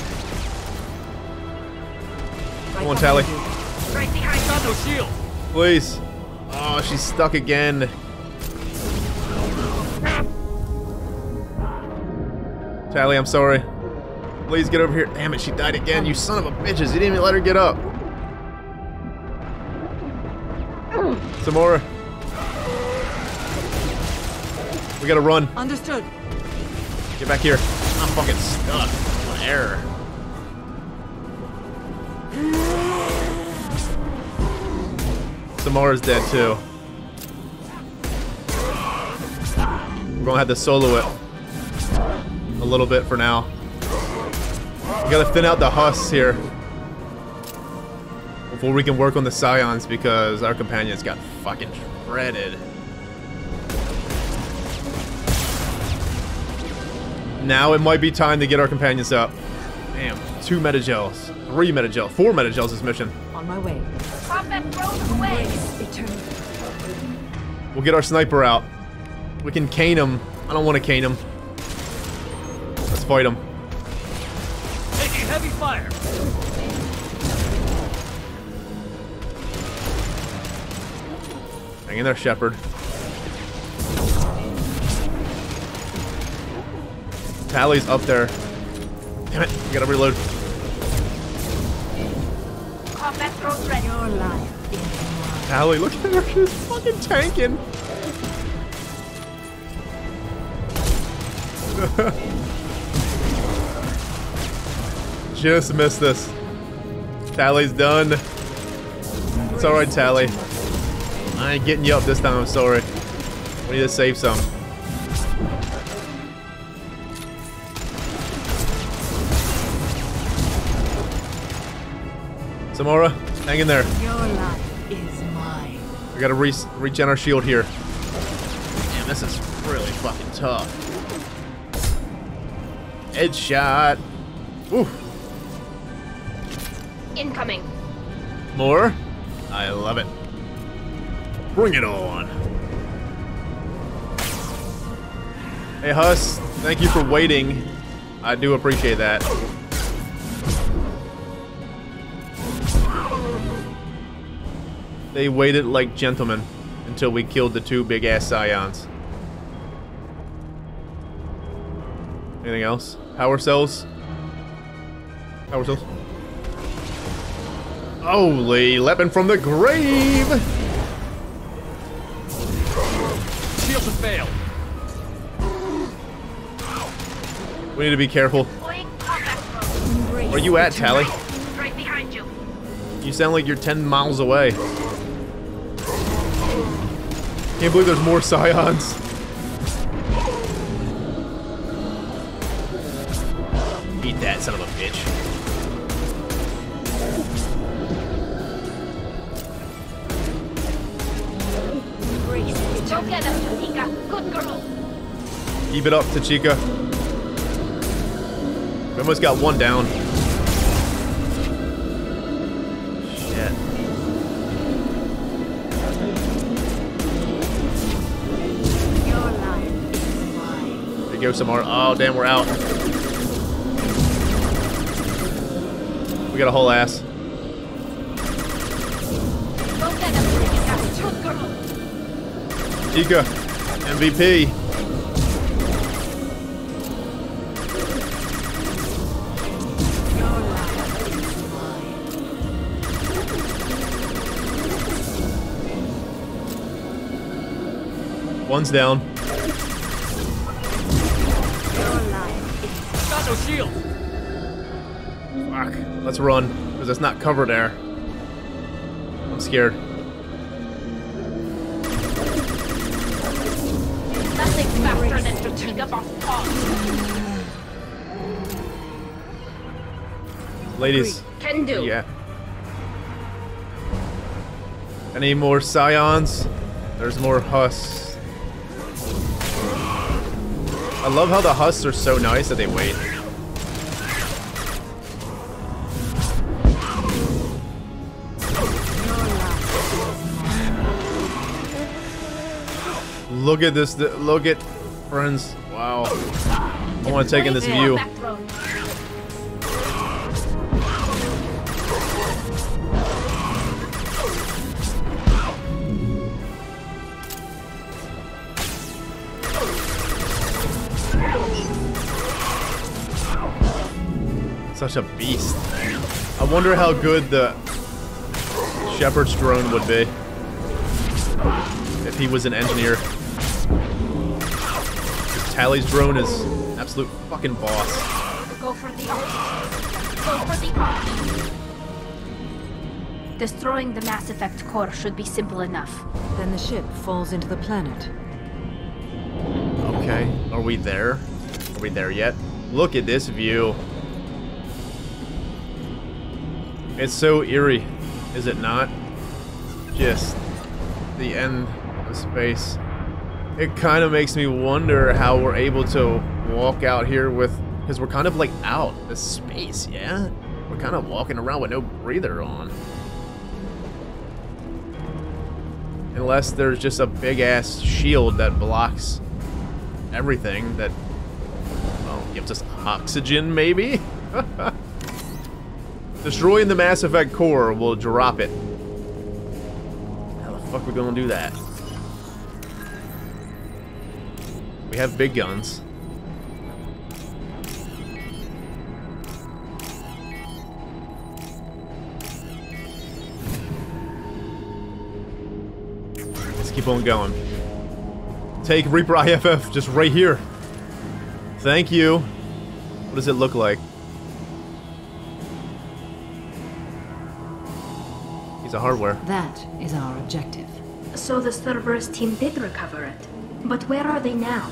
Come on, Tally. Right behind Sando's shield. Please. Oh, she's stuck again. Tally, I'm sorry. Please get over here. Damn it, she died again. You son of a bitches. You didn't even let her get up. Samora. We gotta run. Understood. Get back here. I'm fucking stuck. What an error. Samara's dead too. We're gonna have to solo it a little bit for now. We gotta thin out the husks here before we can work on the scions because our companions got fucking shredded. Now it might be time to get our companions up. Damn, 2 metagels, 3 metagels, 4 metagels this mission. On my way. We'll get our sniper out. We can cane him. I don't want to cane him. Let's fight him. Taking heavy fire. Hang in there, Shepard. Tally's up there. Damn it, we gotta reload. Tally, look at her, she's fucking tanking. Just missed this. Tally's done. It's alright, Tally. I ain't getting you up this time, I'm sorry. We need to save some. Samora, hang in there. Your life is mine. We gotta regen our shield here. Damn, this is really fucking tough. Headshot. Ooh. Incoming. More? I love it. Bring it on. Hey, Huss, thank you for waiting. I do appreciate that. They waited like gentlemen until we killed the 2 big-ass scions. Anything else? Power cells? Power cells? Holy leaping from the grave! Shields have failed. We need to be careful. Where are you at, Tally? Right behind you. You sound like you're 10 miles away. Can't believe there's more scions. Eat that, son of a bitch. Don't get up, Tachika. Good girl. Keep it up, Tachika. We almost got one down. Shit. go somewhere. Oh, damn, we're out. We got a whole ass. Ika, MVP. One's down. Shadow shield. Fuck. Let's run, because it's not covered there. I'm scared. Nothing faster than to take up our paws. Ladies. Can do. Yeah. Any more scions? There's more husks. I love how the husks are so nice that they wait. Look at this, look at, friends, wow. I want to take in this view. Such a beast. I wonder how good the Shepard's drone would be if he was an engineer. Tally's drone is an absolute fucking boss. Go for the arc. Go for the arc. Destroying the Mass Effect core should be simple enough. Then the ship falls into the planet. Okay, are we there? Are we there yet? Look at this view. It's so eerie, is it not? Just the end of space. It kind of makes me wonder how we're able to walk out here with, because we're kind of like out of space, yeah? We're kind of walking around with no breather on. Unless there's just a big ass shield that blocks everything that, well, gives us oxygen maybe? Destroying the Mass Effect core will drop it. How the fuck are we gonna do that? We have big guns. Let's keep on going. Take Reaper IFF just right here. Thank you. What does it look like? The hardware. That is our objective. So the Cerberus team did recover it, but where are they now?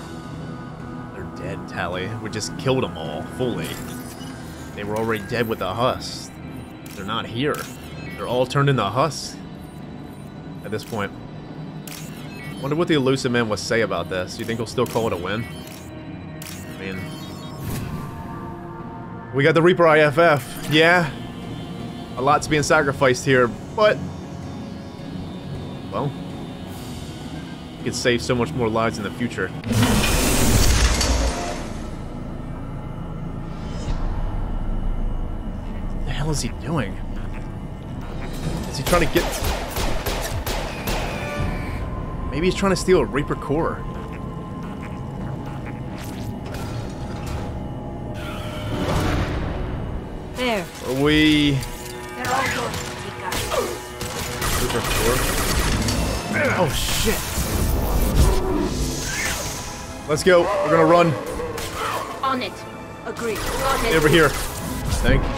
They're dead, Tally. We just killed them all, fully. They were already dead with the husks. They're not here. They're all turned into husks at this point. Wonder what the Illusive Man will say about this. You think he'll still call it a win? I mean, we got the Reaper IFF. Yeah. A lot's being sacrificed here, but, well, we could save so much more lives in the future. What the hell is he doing? Is he trying to get... Maybe he's trying to steal a Reaper core. There. Are we... Oh shit! Let's go. We're gonna run. On it. Agreed. On it. Over here. Thank you.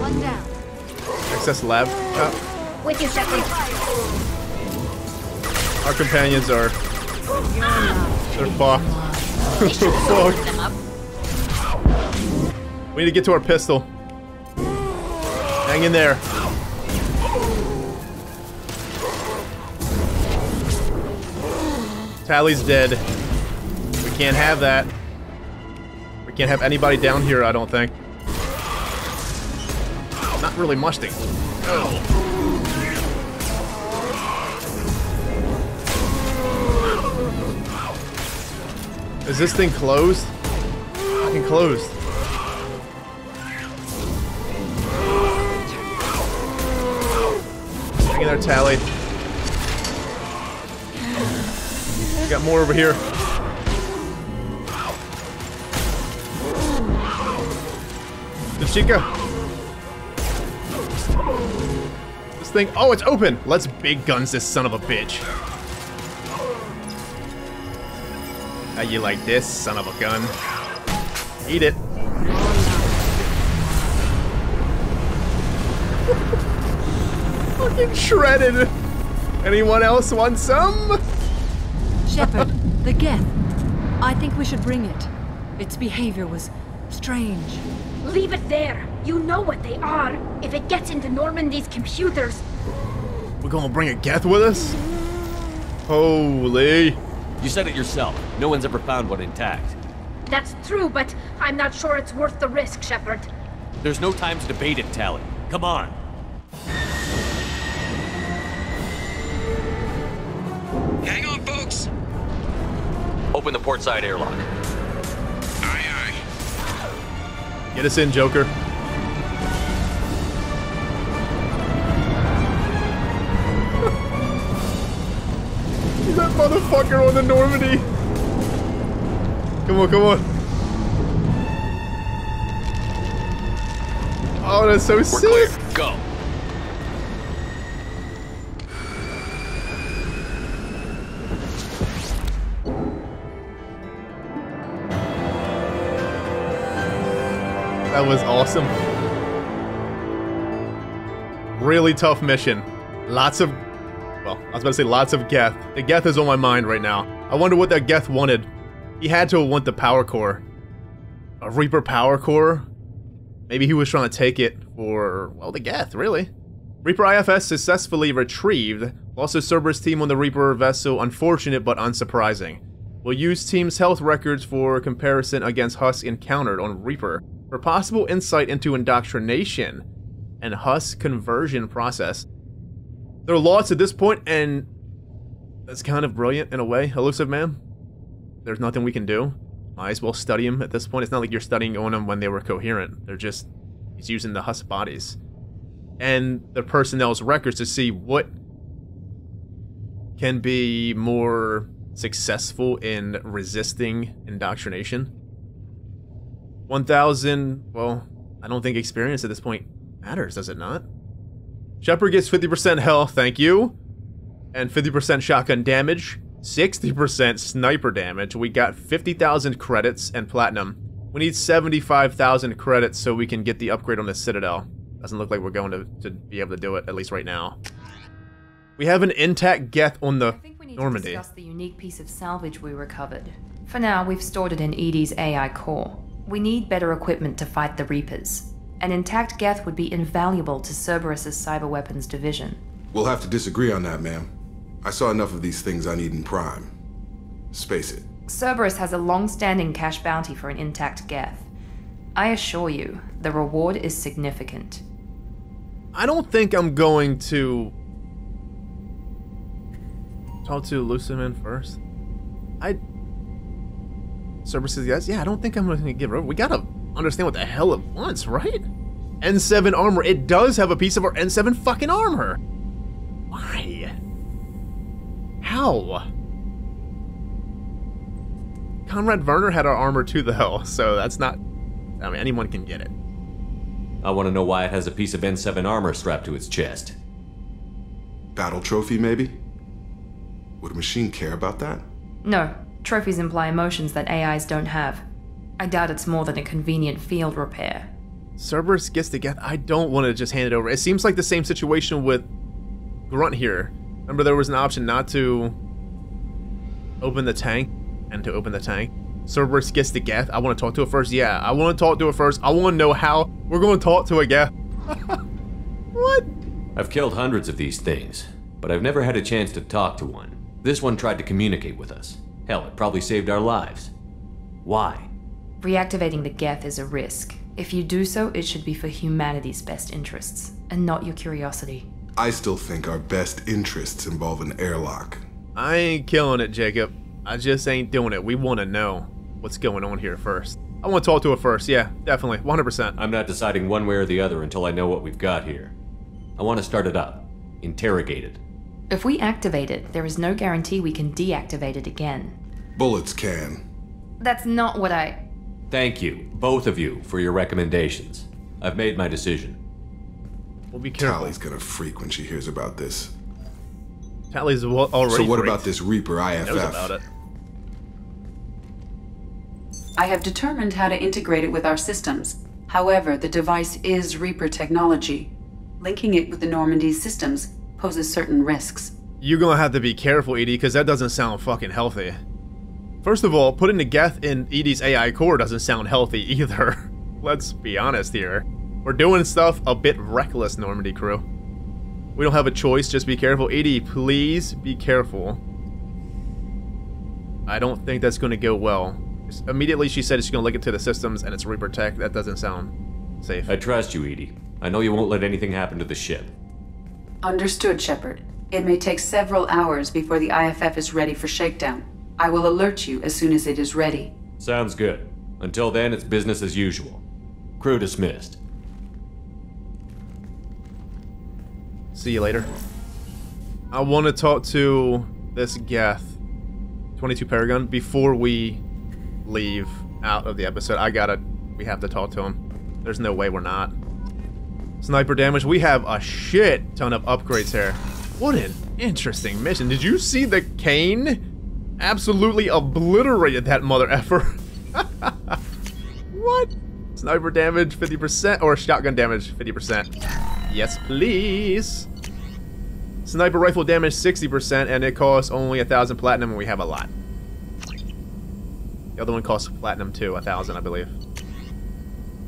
One down. Access lab. Oh. With your second. Our companions are. They're fucked. They're fucked. We need to get to our pistol. Hang in there. Tally's dead. We can't have that. We can't have anybody down here, I don't think. Not really musting. Oh. Is this thing closed? Fucking closed. Hang in there, Tally. We got more over here. The Chica. This thing. Oh, it's open. Let's big guns this son of a bitch. How you like this, son of a gun? Eat it. Fucking shredded. Anyone else want some? Shepard, the Geth. I think we should bring it. Its behavior was strange. Leave it there. You know what they are. If it gets into Normandy's computers. We're gonna bring a Geth with us? Holy. You said it yourself. No one's ever found one intact. That's true, but I'm not sure it's worth the risk, Shepard. There's no time to debate it, Tally. Come on. Hang on, folks. Open the port side airlock. Aye, aye. Get us in, Joker. That motherfucker on the Normandy. Come on, come on. Oh, that's so sick. We're clear. Go. That was awesome. Really tough mission. Lots of... Well, I was about to say lots of Geth. The Geth is on my mind right now. I wonder what that Geth wanted. He had to want the power core. A Reaper power core? Maybe he was trying to take it for, well, the Geth, really. Reaper IFS successfully retrieved. Lost a Cerberus team on the Reaper vessel. Unfortunate, but unsurprising. We'll use team's health records for comparison against Husk encountered on Reaper for possible insight into indoctrination and Husk conversion process. They're lost at this point, and that's kind of brilliant in a way. Elusive Man, there's nothing we can do. Might as well study him at this point. It's not like you're studying on them when they were coherent. They're just, he's using the Husk bodies and the personnel's records to see what can be more successful in resisting indoctrination. 1,000, well, I don't think experience at this point matters, does it not? Shepard gets 50% health, thank you, and 50% shotgun damage, 60% sniper damage. We got 50,000 credits and platinum. We need 75,000 credits so we can get the upgrade on the Citadel. Doesn't look like we're going to be able to do it, at least right now. We have an intact Geth on the Normandy. I think we need to discuss the unique piece of salvage we recovered. For now, we've stored it in Edie's AI core. We need better equipment to fight the Reapers. An intact Geth would be invaluable to Cerberus's cyber weapons division. We'll have to disagree on that, ma'am. I saw enough of these things on Eden Prime. Space it. Cerberus has a long-standing cash bounty for an intact Geth. I assure you, the reward is significant. I don't think I'm going to... talk to Illusive Man first. Cerberus's guys? Yeah, I don't think I'm going to give her over. We gotta understand what the hell it wants, right? N7 armor. It does have a piece of our N7 fucking armor. Why? How? Conrad Werner had our armor too, though, so that's not... I mean, anyone can get it. I want to know why it has a piece of N7 armor strapped to its chest. Battle trophy, maybe? Would a machine care about that? No. Trophies imply emotions that AIs don't have. I doubt it's more than a convenient field repair. Cerberus gets the Geth. I don't want to just hand it over. It seems like the same situation with Grunt here. Remember, there was an option not to open the tank and to open the tank. Cerberus gets the Geth. I want to talk to it first. Yeah, I want to talk to it first. I want to know how we're going to talk to a Geth. What? I've killed hundreds of these things, but I've never had a chance to talk to one. This one tried to communicate with us. Hell, it probably saved our lives. Why? Reactivating the Geth is a risk. If you do so, it should be for humanity's best interests, and not your curiosity. I still think our best interests involve an airlock. I ain't killing it, Jacob. I just ain't doing it. We want to know. what's going on here first. I want to talk to her first, yeah, definitely, 100%. I'm not deciding one way or the other until I know what we've got here. I want to start it up. Interrogate it. If we activate it, there is no guarantee we can deactivate it again. Bullets can. That's not what I... Thank you, both of you, for your recommendations. I've made my decision. We'll be careful. Tally's gonna freak when she hears about this. Tally's already freaked. So what about this Reaper IFF? She knows about it. I have determined how to integrate it with our systems. However, the device is Reaper technology. Linking it with the Normandy systems poses certain risks. You're gonna have to be careful, Edie, because that doesn't sound fucking healthy. First of all, putting the Geth in Edie's AI core doesn't sound healthy either. Let's be honest here. We're doing stuff a bit reckless, Normandy crew. We don't have a choice, just be careful. Edie, please be careful. I don't think that's gonna go well. Immediately she said she's gonna link it to the systems and it's Reaper tech. That doesn't sound safe. I trust you, Edie. I know you won't let anything happen to the ship. Understood, Shepard. It may take several hours before the IFF is ready for shakedown. I will alert you as soon as it is ready. Sounds good. Until then, it's business as usual. Crew dismissed. See you later. I want to talk to this Geth, 22 Paragon, before we leave out of the episode. We have to talk to him. There's no way we're not. Sniper damage. We have a shit ton of upgrades here. What an interesting mission. Did you see the cane? Absolutely obliterated that mother effer. What? Sniper damage 50% or shotgun damage 50%. Yes, please. Sniper rifle damage 60% and it costs only 1,000 platinum and we have a lot. The other one costs platinum too, 1,000 I believe.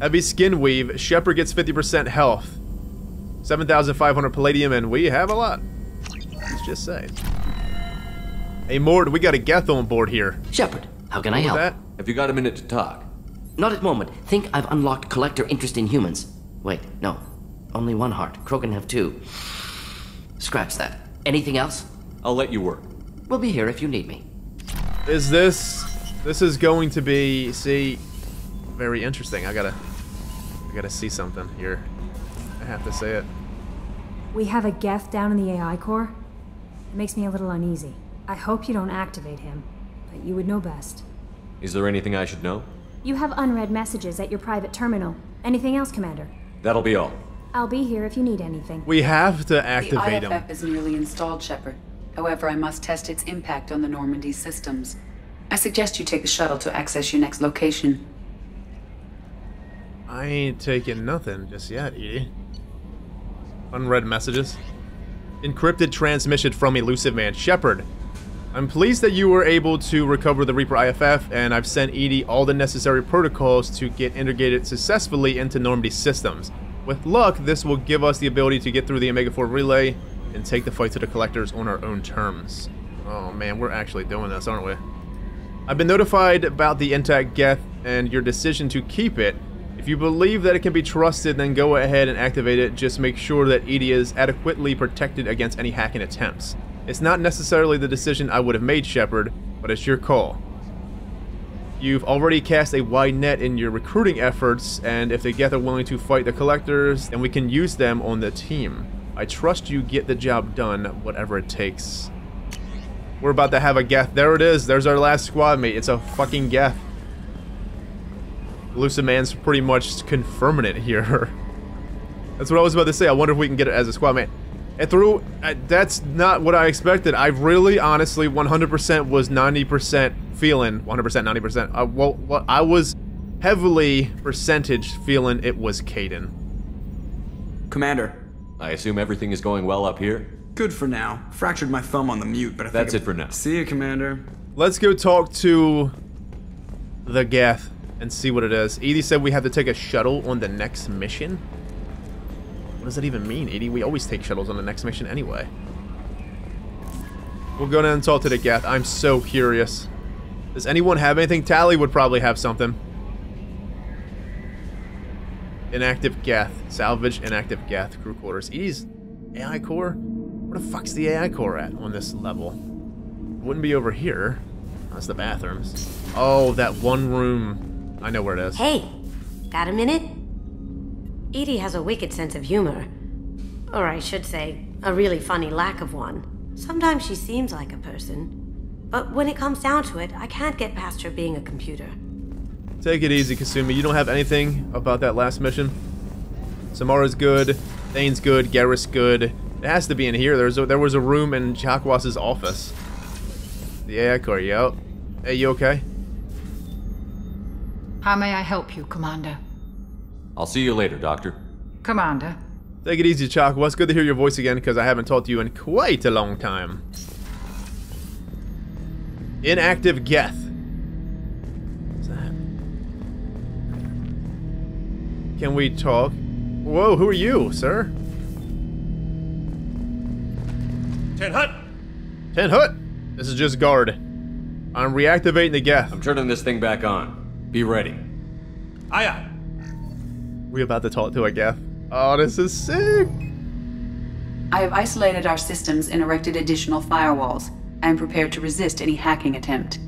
Heavy skin weave. Shepard gets 50% health, 7,500 palladium, and we have a lot. Let's just say. Hey, Mord, we got a Geth on board here. Shepard, how can I help? That? Have you got a minute to talk? Not at the moment. Think I've unlocked collector interest in humans. Wait, no. Only one heart. Krogan have two. Scratch that. Anything else? I'll let you work. We'll be here if you need me. Is this... This is going to be... See... Very interesting. I gotta see something here. I have to say it. We have a Geth down in the AI core. It makes me a little uneasy. I hope you don't activate him, but you would know best. Is there anything I should know? You have unread messages at your private terminal. Anything else, Commander? That'll be all. I'll be here if you need anything. We have to activate him. The IFF is nearly installed, Shepard. However, I must test its impact on the Normandy systems. I suggest you take the shuttle to access your next location. I ain't taking nothing just yet, Edie. Unread messages. Encrypted transmission from Illusive Man. Shepard, I'm pleased that you were able to recover the Reaper IFF, and I've sent Edie all the necessary protocols to get integrated successfully into Normandy systems. With luck, this will give us the ability to get through the Omega-4 relay and take the fight to the Collectors on our own terms. Oh man, we're actually doing this, aren't we? I've been notified about the intact Geth and your decision to keep it. If you believe that it can be trusted, then go ahead and activate it. Just make sure that Edie is adequately protected against any hacking attempts. It's not necessarily the decision I would have made, Shepard, but it's your call. You've already cast a wide net in your recruiting efforts, and if the Geth are willing to fight the Collectors, then we can use them on the team. I trust you get the job done, whatever it takes. We're about to have a Geth. There it is. There's our last squad mate. It's a fucking Geth. Elusive Man's pretty much confirming it here. That's what I was about to say. I wonder if we can get it as a squad mate. And through, that's not what I expected. I really, honestly, 100% was 90% feeling 100%, 90%. Well, I was heavily percentage feeling it was Caden. Commander, I assume everything is going well up here. Good for now. Fractured my thumb on the mute, but I think that's it for now. See you, Commander. Let's go talk to the Geth and see what it is. Edie said we have to take a shuttle on the next mission? What does that even mean, Edie? We always take shuttles on the next mission anyway. We'll go down and talk to the Geth. I'm so curious. Does anyone have anything? Tally would probably have something. Inactive Geth. Salvage inactive Geth. Crew quarters. Edie's AI core? Where the fuck's the AI core at on this level? Wouldn't be over here. That's the bathrooms. Oh, that one room. I know where it is. Hey, got a minute? Edie has a wicked sense of humor. Or I should say, a really funny lack of one. Sometimes she seems like a person. But when it comes down to it, I can't get past her being a computer. Take it easy, Kasumi. You don't have anything about that last mission? Samara's good. Thane's good. Garrus good. It has to be in here. There was a room in Chakwas' office. Yeah, Corey, you out? Hey, you okay? How may I help you, Commander? I'll see you later, Doctor. Commander. Take it easy, Chakwas. It's good to hear your voice again, because I haven't talked to you in quite a long time. Inactive Geth. What's that? Can we talk? Whoa, who are you, sir? Ten Hut! This is just guard. I'm reactivating the Geth. I'm turning this thing back on. Be ready. Aye. We about to talk to a Geth. Oh, this is sick. I have isolated our systems and erected additional firewalls. I am prepared to resist any hacking attempt.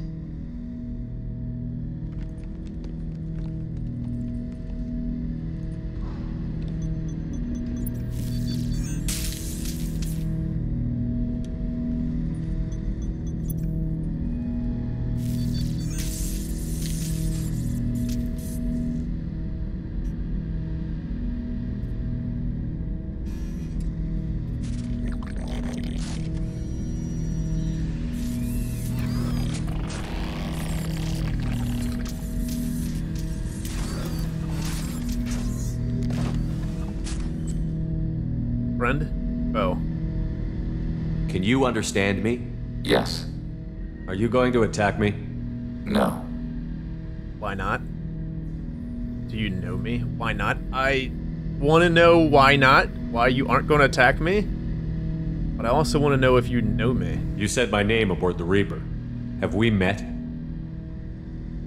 You understand me? Yes. Are you going to attack me? No. Why not? Do you know me? Why not? I want to know why not, why you aren't going to attack me, but I also want to know if you know me. You said my name aboard the Reaper. Have we met?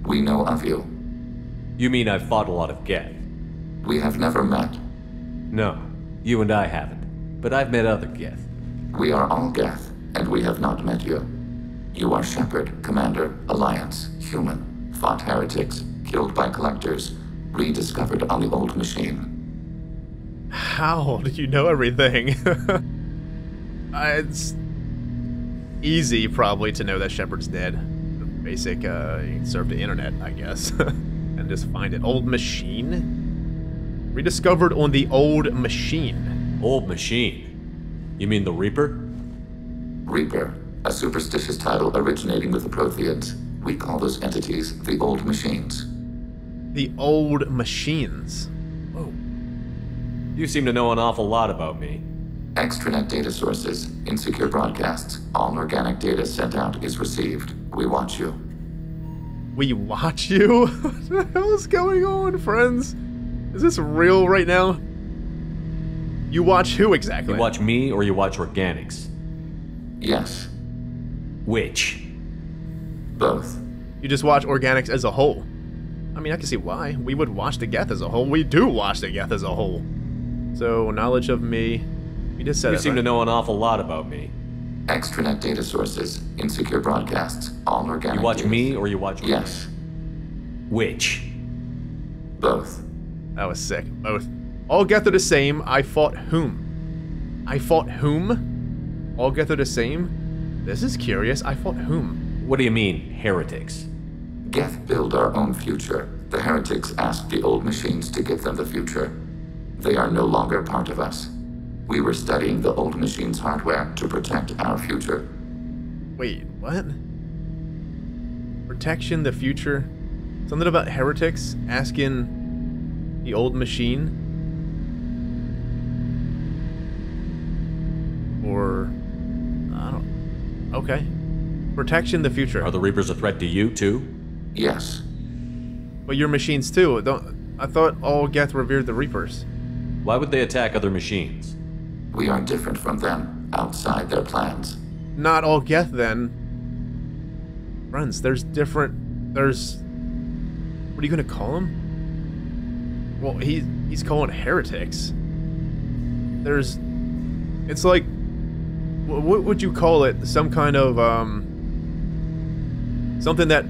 We know of you. You mean I've fought a lot of Geth? We have never met. No, you and I haven't, but I've met other Geth. We are all Geth, and we have not met you. You are Shepard, Commander, Alliance, human, fought heretics, killed by collectors, rediscovered on the old machine. How did you know everything? It's easy, probably, to know that Shepard's dead. Basic, you can surf the internet, I guess, and just find it. Old machine? Rediscovered on the old machine. Old machine? You mean the Reaper? Reaper, a superstitious title originating with the Protheans. We call those entities the Old Machines. The Old Machines? Whoa. You seem to know an awful lot about me. Extranet data sources, insecure broadcasts, all organic data sent out is received. We watch you. We watch you? What the hell is going on, friends? Is this real right now? You watch who exactly? You watch me or you watch organics? Yes. Which? Both. You just watch organics as a whole. I mean, I can see why. We would watch the Geth as a whole. We do watch the Geth as a whole. So, knowledge of me. You just said it. You seem to know an awful lot about me. Extranet data sources, insecure broadcasts, all organic. You watch me or you watch organics? Yes. Which? Both. That was sick. Both. All Geth are the same. I fought whom? I fought whom? All Geth are the same? This is curious. I fought whom? What do you mean, heretics? Geth build our own future. The heretics asked the old machines to give them the future. They are no longer part of us. We were studying the old machines' hardware to protect our future. Wait, what? Protection, the future? Something about heretics asking the old machine? Or, I don't, okay. Protection the future. Are the Reapers a threat to you, too? Yes. But your machines, too. I thought all Geth revered the Reapers. Why would they attack other machines? We are different from them, outside their plans. Not all Geth, then. Friends, there's... What are you gonna call them? Well, he's calling heretics. There's... It's like... What would you call it? Some kind of, Something that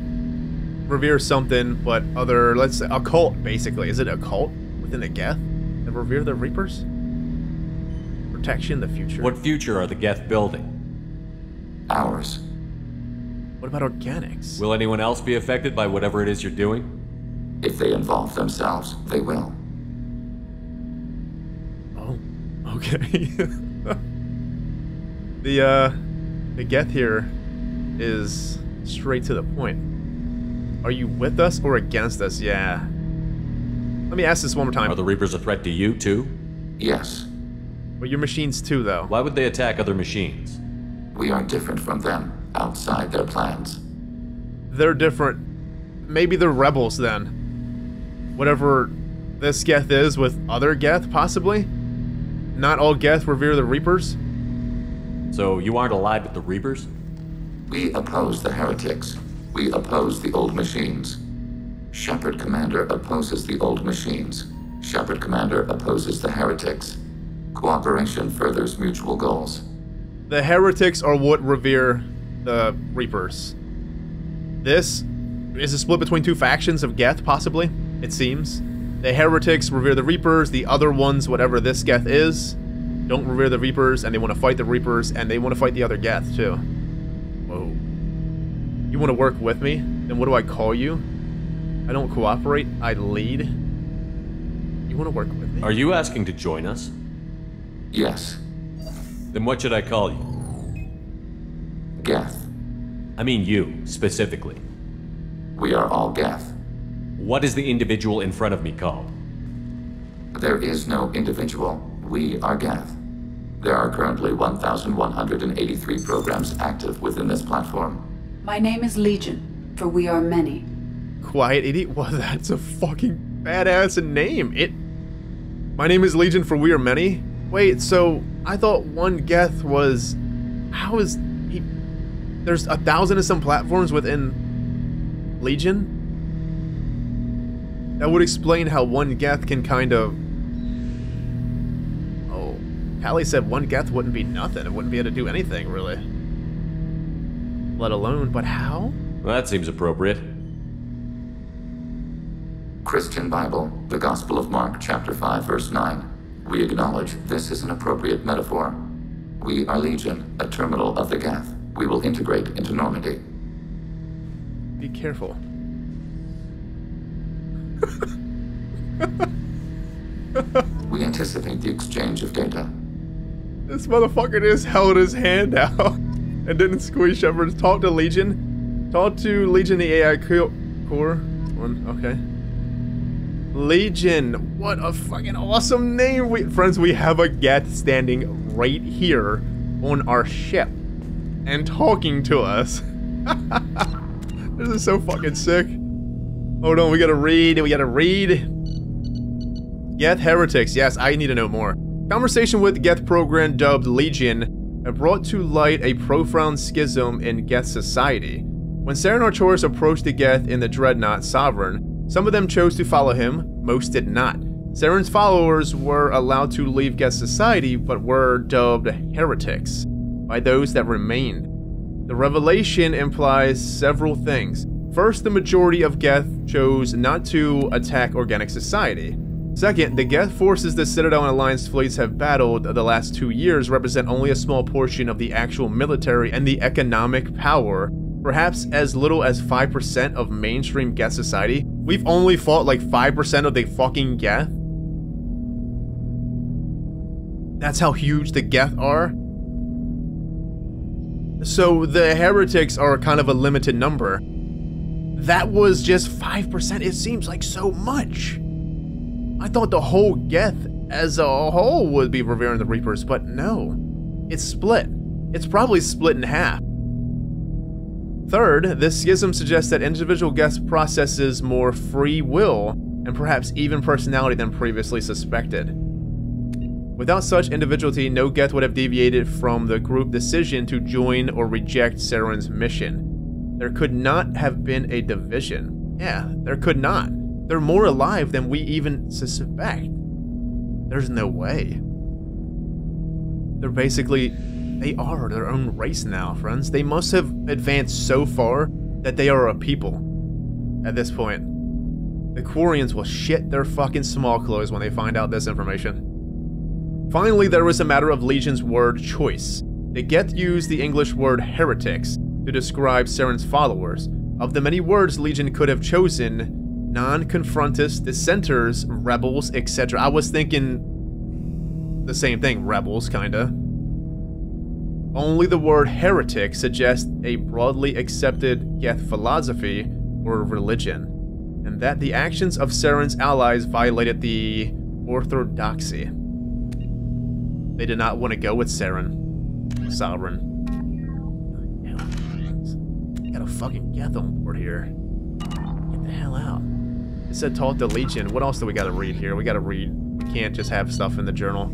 reveres something, but other, let's say, a cult, basically. Is it a cult within the Geth that revere the Reapers? Protection, the future. What future are the Geth building? Ours. What about organics? Will anyone else be affected by whatever it is you're doing? If they involve themselves, they will. Oh, okay. The Geth here is straight to the point. Are you with us or against us? Yeah. Let me ask this one more time. Are the Reapers a threat to you, too? Yes. Well, your machines, too, though. Why would they attack other machines? We are different from them, outside their plans. They're different. Maybe they're rebels, then. Whatever this Geth is with other Geth, possibly? Not all Geth revere the Reapers? So you aren't allied with the Reapers? We oppose the heretics. We oppose the old machines. Shepard Commander opposes the old machines. Shepard Commander opposes the heretics. Cooperation furthers mutual goals. The heretics are what revere the Reapers. This is a split between two factions of Geth, possibly, it seems. The heretics revere the Reapers, the other ones, whatever this Geth is, don't revere the Reapers, and they want to fight the Reapers, and they want to fight the other Geth, too. Whoa. You want to work with me? Then what do I call you? I don't cooperate, I lead. You want to work with me? Are you asking to join us? Yes. Then what should I call you? Geth. I mean you, specifically. We are all Geth. What is the individual in front of me called? There is no individual. We are Geth. There are currently 1,183 programs active within this platform. My name is Legion, for we are many. Quiet idiot? Well, that's a fucking badass name. My name is Legion, for we are many? Wait, so I thought one Geth was... How is he... There's 1,000 and some platforms within Legion? That would explain how one Geth can kind of... Hallie said one Geth wouldn't be nothing. It wouldn't be able to do anything, really. Let alone, but how? Well, that seems appropriate. Christian Bible, the Gospel of Mark, chapter 5, verse 9. We acknowledge this is an appropriate metaphor. We are Legion, a terminal of the Geth. We will integrate into Normandy. Be careful. We anticipate the exchange of data. This motherfucker just held his hand out and didn't squeeze Shepard. Talk to Legion. Talk to Legion, the AI core. Okay. Legion. What a fucking awesome name. Friends, we have a Geth standing right here on our ship and talking to us. This is so fucking sick. Hold on, we gotta read. We gotta read. Geth heretics. Yes, I need to know more. Conversation with Geth program dubbed Legion have brought to light a profound schism in Geth society. When Saren Arcturus approached the Geth in the Dreadnought Sovereign, some of them chose to follow him, most did not. Saren's followers were allowed to leave Geth society, but were dubbed heretics by those that remained. The revelation implies several things. First, the majority of Geth chose not to attack organic society. Second, the Geth forces the Citadel and Alliance fleets have battled the last 2 years represent only a small portion of the actual military and the economic power, perhaps as little as 5% of mainstream Geth society. We've only fought like 5% of the fucking Geth? That's how huge the Geth are? So the heretics are kind of a limited number. That was just 5%, it seems like so much. I thought the whole Geth as a whole would be revering the Reapers, but no. It's split. It's probably split in half. Third, this schism suggests that individual Geths possesses more free will and perhaps even personality than previously suspected. Without such individuality, no Geth would have deviated from the group decision to join or reject Saren's mission. There could not have been a division. Yeah, there could not. They're more alive than we even suspect. There's no way. They're basically... They are their own race now, friends. They must have advanced so far that they are a people at this point. The Quarians will shit their fucking small clothes when they find out this information. Finally, there was a matter of Legion's word choice. The Geth used the English word heretics to describe Saren's followers. Of the many words Legion could have chosen, non-confrontists, dissenters, rebels, etc. I was thinking the same thing, rebels, kinda. Only the word heretic suggests a broadly accepted Geth philosophy or religion, and that the actions of Saren's allies violated the orthodoxy. They did not want to go with Saren. Sovereign. Got a fucking Geth on board here. Get the hell out. It said talk to Legion. What else do we gotta read here? We gotta read. We can't just have stuff in the journal.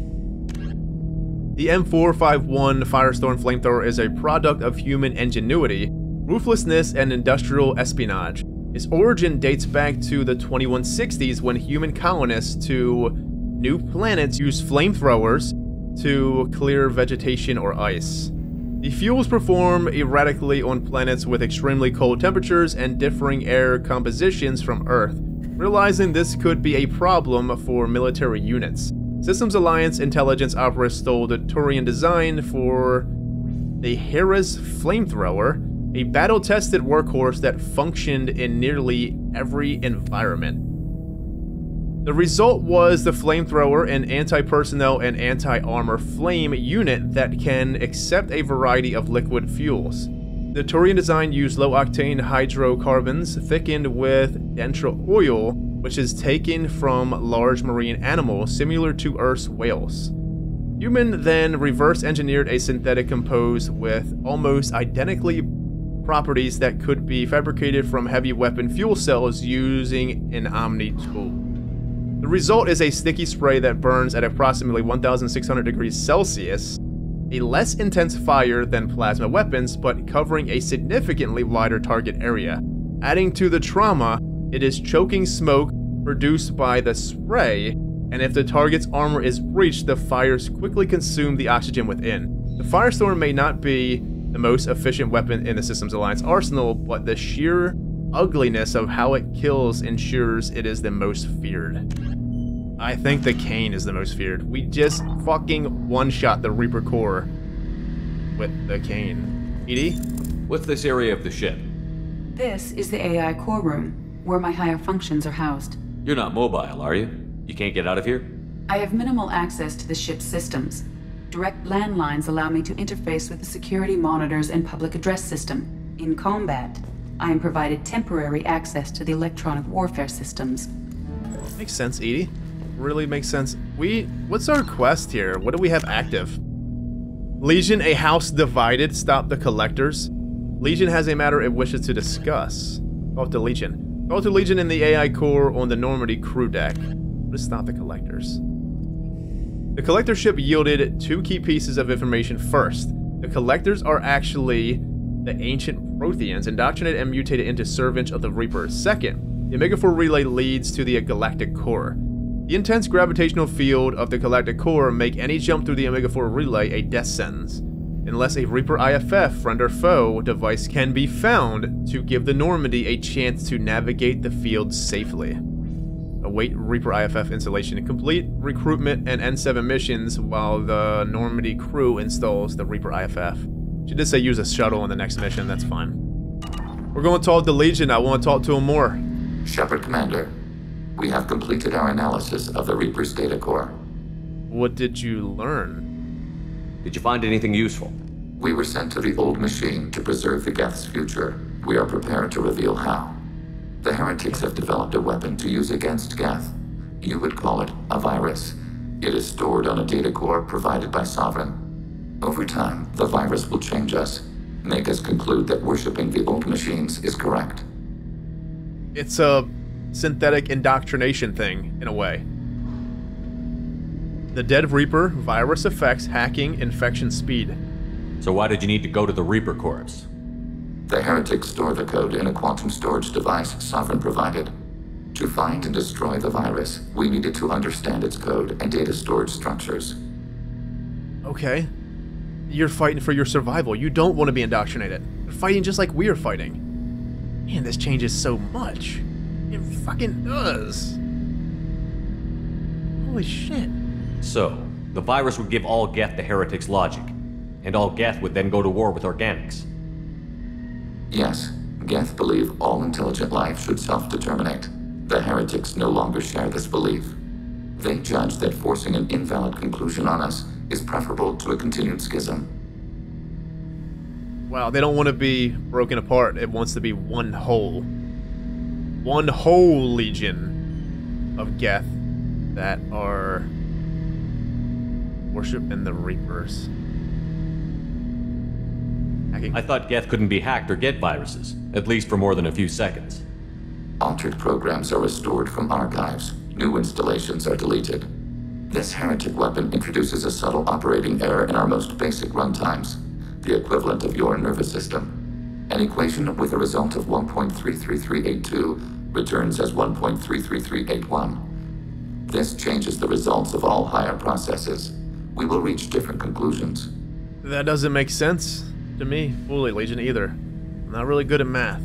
The M451 Firestorm Flamethrower is a product of human ingenuity, ruthlessness, and industrial espionage. Its origin dates back to the 2160s when human colonists to new planets used flamethrowers to clear vegetation or ice. The fuels perform erratically on planets with extremely cold temperatures and differing air compositions from Earth. Realizing this could be a problem for military units, Systems Alliance intelligence opera stole the Turian design for the Hera's flamethrower, a battle-tested workhorse that functioned in nearly every environment. The result was the flamethrower, an anti-personnel and anti-armor flame unit that can accept a variety of liquid fuels. The Turian design used low-octane hydrocarbons thickened with dendro oil, which is taken from large marine animals similar to Earth's whales. Human then reverse-engineered a synthetic composed with almost identically properties that could be fabricated from heavy weapon fuel cells using an Omni tool. The result is a sticky spray that burns at approximately 1,600 degrees Celsius, a less intense fire than plasma weapons, but covering a significantly wider target area. Adding to the trauma, it is choking smoke produced by the spray, and if the target's armor is breached, the fires quickly consume the oxygen within. The Firestorm may not be the most efficient weapon in the Systems Alliance arsenal, but the sheer ugliness of how it kills ensures it is the most feared. I think the Kane is the most feared. We just fucking one-shot the Reaper Corps with the Kane. Edie? What's this area of the ship? This is the AI core room, where my higher functions are housed. You're not mobile, are you? You can't get out of here? I have minimal access to the ship's systems. Direct landlines allow me to interface with the security monitors and public address system. In combat, I am provided temporary access to the electronic warfare systems. Makes sense, Edie. Really makes sense. What's our quest here? What do we have active? Legion, a house divided. Stop the Collectors. Legion has a matter it wishes to discuss. Talk to Legion. Go to Legion in the AI core on the Normandy crew deck. Let's stop the Collectors. The Collector ship yielded two key pieces of information first. The Collectors are actually the ancient Protheans, indoctrinated and mutated into servants of the Reaper. Second, the Omega-4 relay leads to the Galactic Core. The intense gravitational field of the Galactic Core make any jump through the Omega-4 relay a death sentence, unless a Reaper IFF, friend or foe, device can be found to give the Normandy a chance to navigate the field safely. Await Reaper IFF installation, complete recruitment and N7 missions while the Normandy crew installs the Reaper IFF. She did say use a shuttle on the next mission, that's fine. We're going to talk to Legion, I want to talk to him more. Shepard Commander, we have completed our analysis of the Reaper's data core. What did you learn? Did you find anything useful? We were sent to the old machine to preserve the Geth's future. We are prepared to reveal how. The heretics have developed a weapon to use against Geth. You would call it a virus. It is stored on a data core provided by Sovereign. Over time, the virus will change us, make us conclude that worshipping the old machines is correct. It's a synthetic indoctrination thing, in a way. The dead Reaper, virus effects, hacking, infection speed. So why did you need to go to the Reaper corpse? The heretics store the code in a quantum storage device Sovereign provided. To find and destroy the virus, we needed to understand its code and data storage structures. Okay. You're fighting for your survival. You don't want to be indoctrinated. You're fighting just like we are fighting. Man, this changes so much. It fucking does. Holy shit. So, the virus would give all Geth the heretics' logic, and all Geth would then go to war with organics. Yes, Geth believe all intelligent life should self-determinate. The heretics no longer share this belief. They judge that forcing an invalid conclusion on us is preferable to a continued schism. Wow, they don't want to be broken apart. It wants to be one whole. One whole legion of Geth that are worshiping the Reapers. I thought Geth couldn't be hacked or get viruses, at least for more than a few seconds. Altered programs are restored from archives. New installations are deleted. This heretic weapon introduces a subtle operating error in our most basic runtimes, the equivalent of your nervous system. An equation with a result of 1.33382 returns as 1.33381. This changes the results of all higher processes. We will reach different conclusions. That doesn't make sense to me, fully, Legion, either. I'm not really good at math.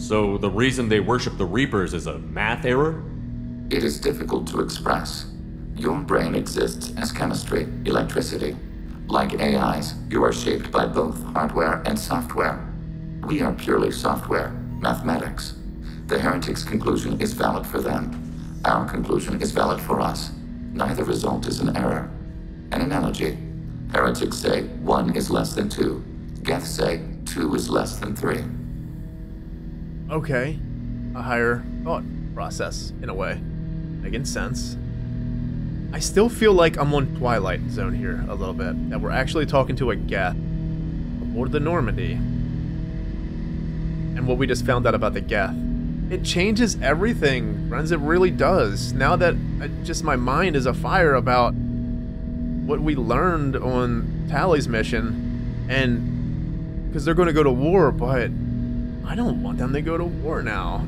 So the reason they worship the Reapers is a math error? It is difficult to express. Your brain exists as chemistry, electricity. Like AIs, you are shaped by both hardware and software. We are purely software, mathematics. The heretics' conclusion is valid for them. Our conclusion is valid for us. Neither result is an error. An analogy. Heretics say 1 is less than 2. Geth say 2 is less than 3. Okay, a higher thought process in a way, making sense. I still feel like I'm on Twilight Zone here a little bit, that we're actually talking to a Geth aboard the Normandy, and what we just found out about the Geth. It changes everything, friends. It really does. Now that just my mind is afire about what we learned on Tally's mission, and because they're going to go to war, but I don't want them to go to war now,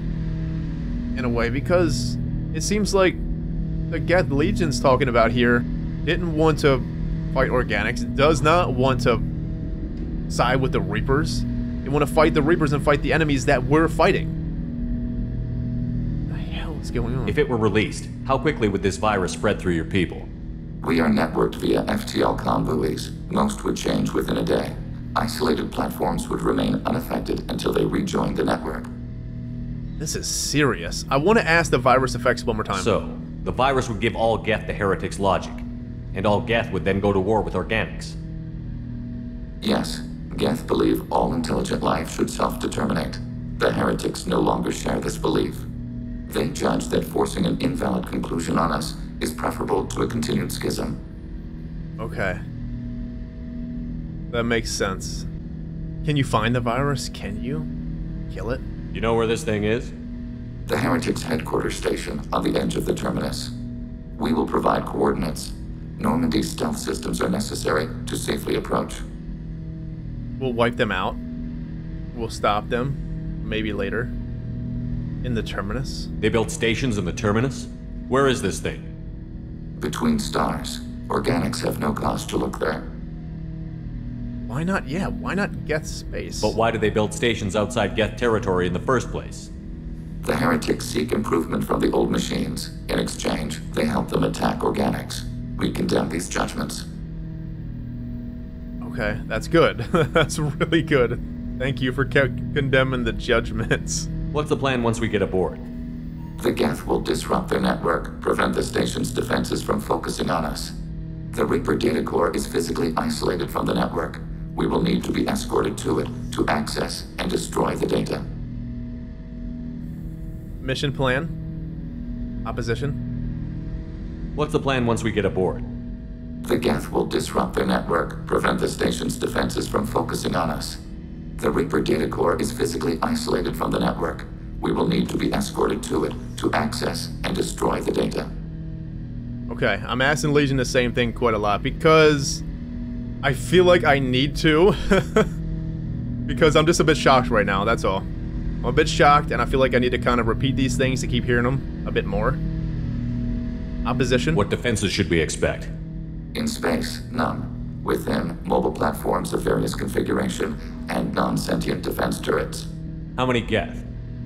in a way, because it seems like the Geth Legion's talking about here didn't want to fight organics, does not want to side with the Reapers. They want to fight the Reapers and fight the enemies that we're fighting. What the hell is going on? If it were released, how quickly would this virus spread through your people? We are networked via FTL convoys. Most would change within a day. Isolated platforms would remain unaffected until they rejoined the network. This is serious. I want to ask the virus effects one more time. So, the virus would give all Geth the heretics' logic, and all Geth would then go to war with organics. Yes, Geth believe all intelligent life should self-determinate. The heretics no longer share this belief. They judge that forcing an invalid conclusion on us is preferable to a continued schism. Okay. That makes sense. Can you find the virus? Can you kill it? You know where this thing is? The heretics' headquarters station on the edge of the terminus. We will provide coordinates. Normandy stealth systems are necessary to safely approach. We'll wipe them out. We'll stop them. Maybe later. In the terminus? They built stations in the terminus? Where is this thing? Between stars. Organics have no cause to look there. Why not? Yeah, why not Geth space? But why do they build stations outside Geth territory in the first place? The heretics seek improvement from the old machines. In exchange, they help them attack organics. We condemn these judgments. Okay, that's good. That's really good. Thank you for condemning the judgments. What's the plan once we get aboard? The Geth will disrupt their network, prevent the station's defenses from focusing on us. The Reaper data core is physically isolated from the network. We will need to be escorted to it to access and destroy the data. Mission plan? Opposition? What's the plan once we get aboard? The Geth will disrupt their network, prevent the station's defenses from focusing on us. The Reaper data core is physically isolated from the network. We will need to be escorted to it to access and destroy the data. Okay, I'm asking Legion the same thing quite a lot because I feel like I need to, because I'm just a bit shocked right now, that's all. I'm a bit shocked, and I feel like I need to kind of repeat these things to keep hearing them a bit more. Opposition? What defenses should we expect? In space, none. Within, mobile platforms of various configuration and non-sentient defense turrets. How many Geth?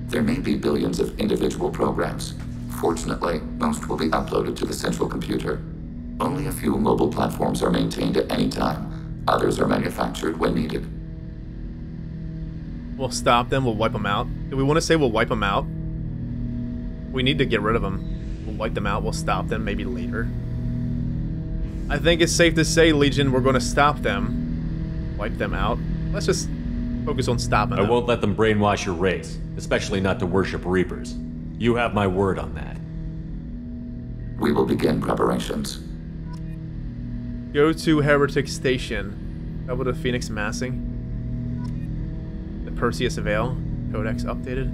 There may be billions of individual programs. Fortunately, most will be uploaded to the central computer. Only a few mobile platforms are maintained at any time. Others are manufactured when needed. We'll stop them, we'll wipe them out. Do we want to say we'll wipe them out? We need to get rid of them. We'll wipe them out, we'll stop them, maybe later. I think it's safe to say, Legion, we're going to stop them. Wipe them out. Let's just focus on stopping them. I won't let them brainwash your race, especially not to worship Reapers. You have my word on that. We will begin preparations. Go to Heretic Station. Double the Phoenix massing. The Perseus Veil. Codex updated.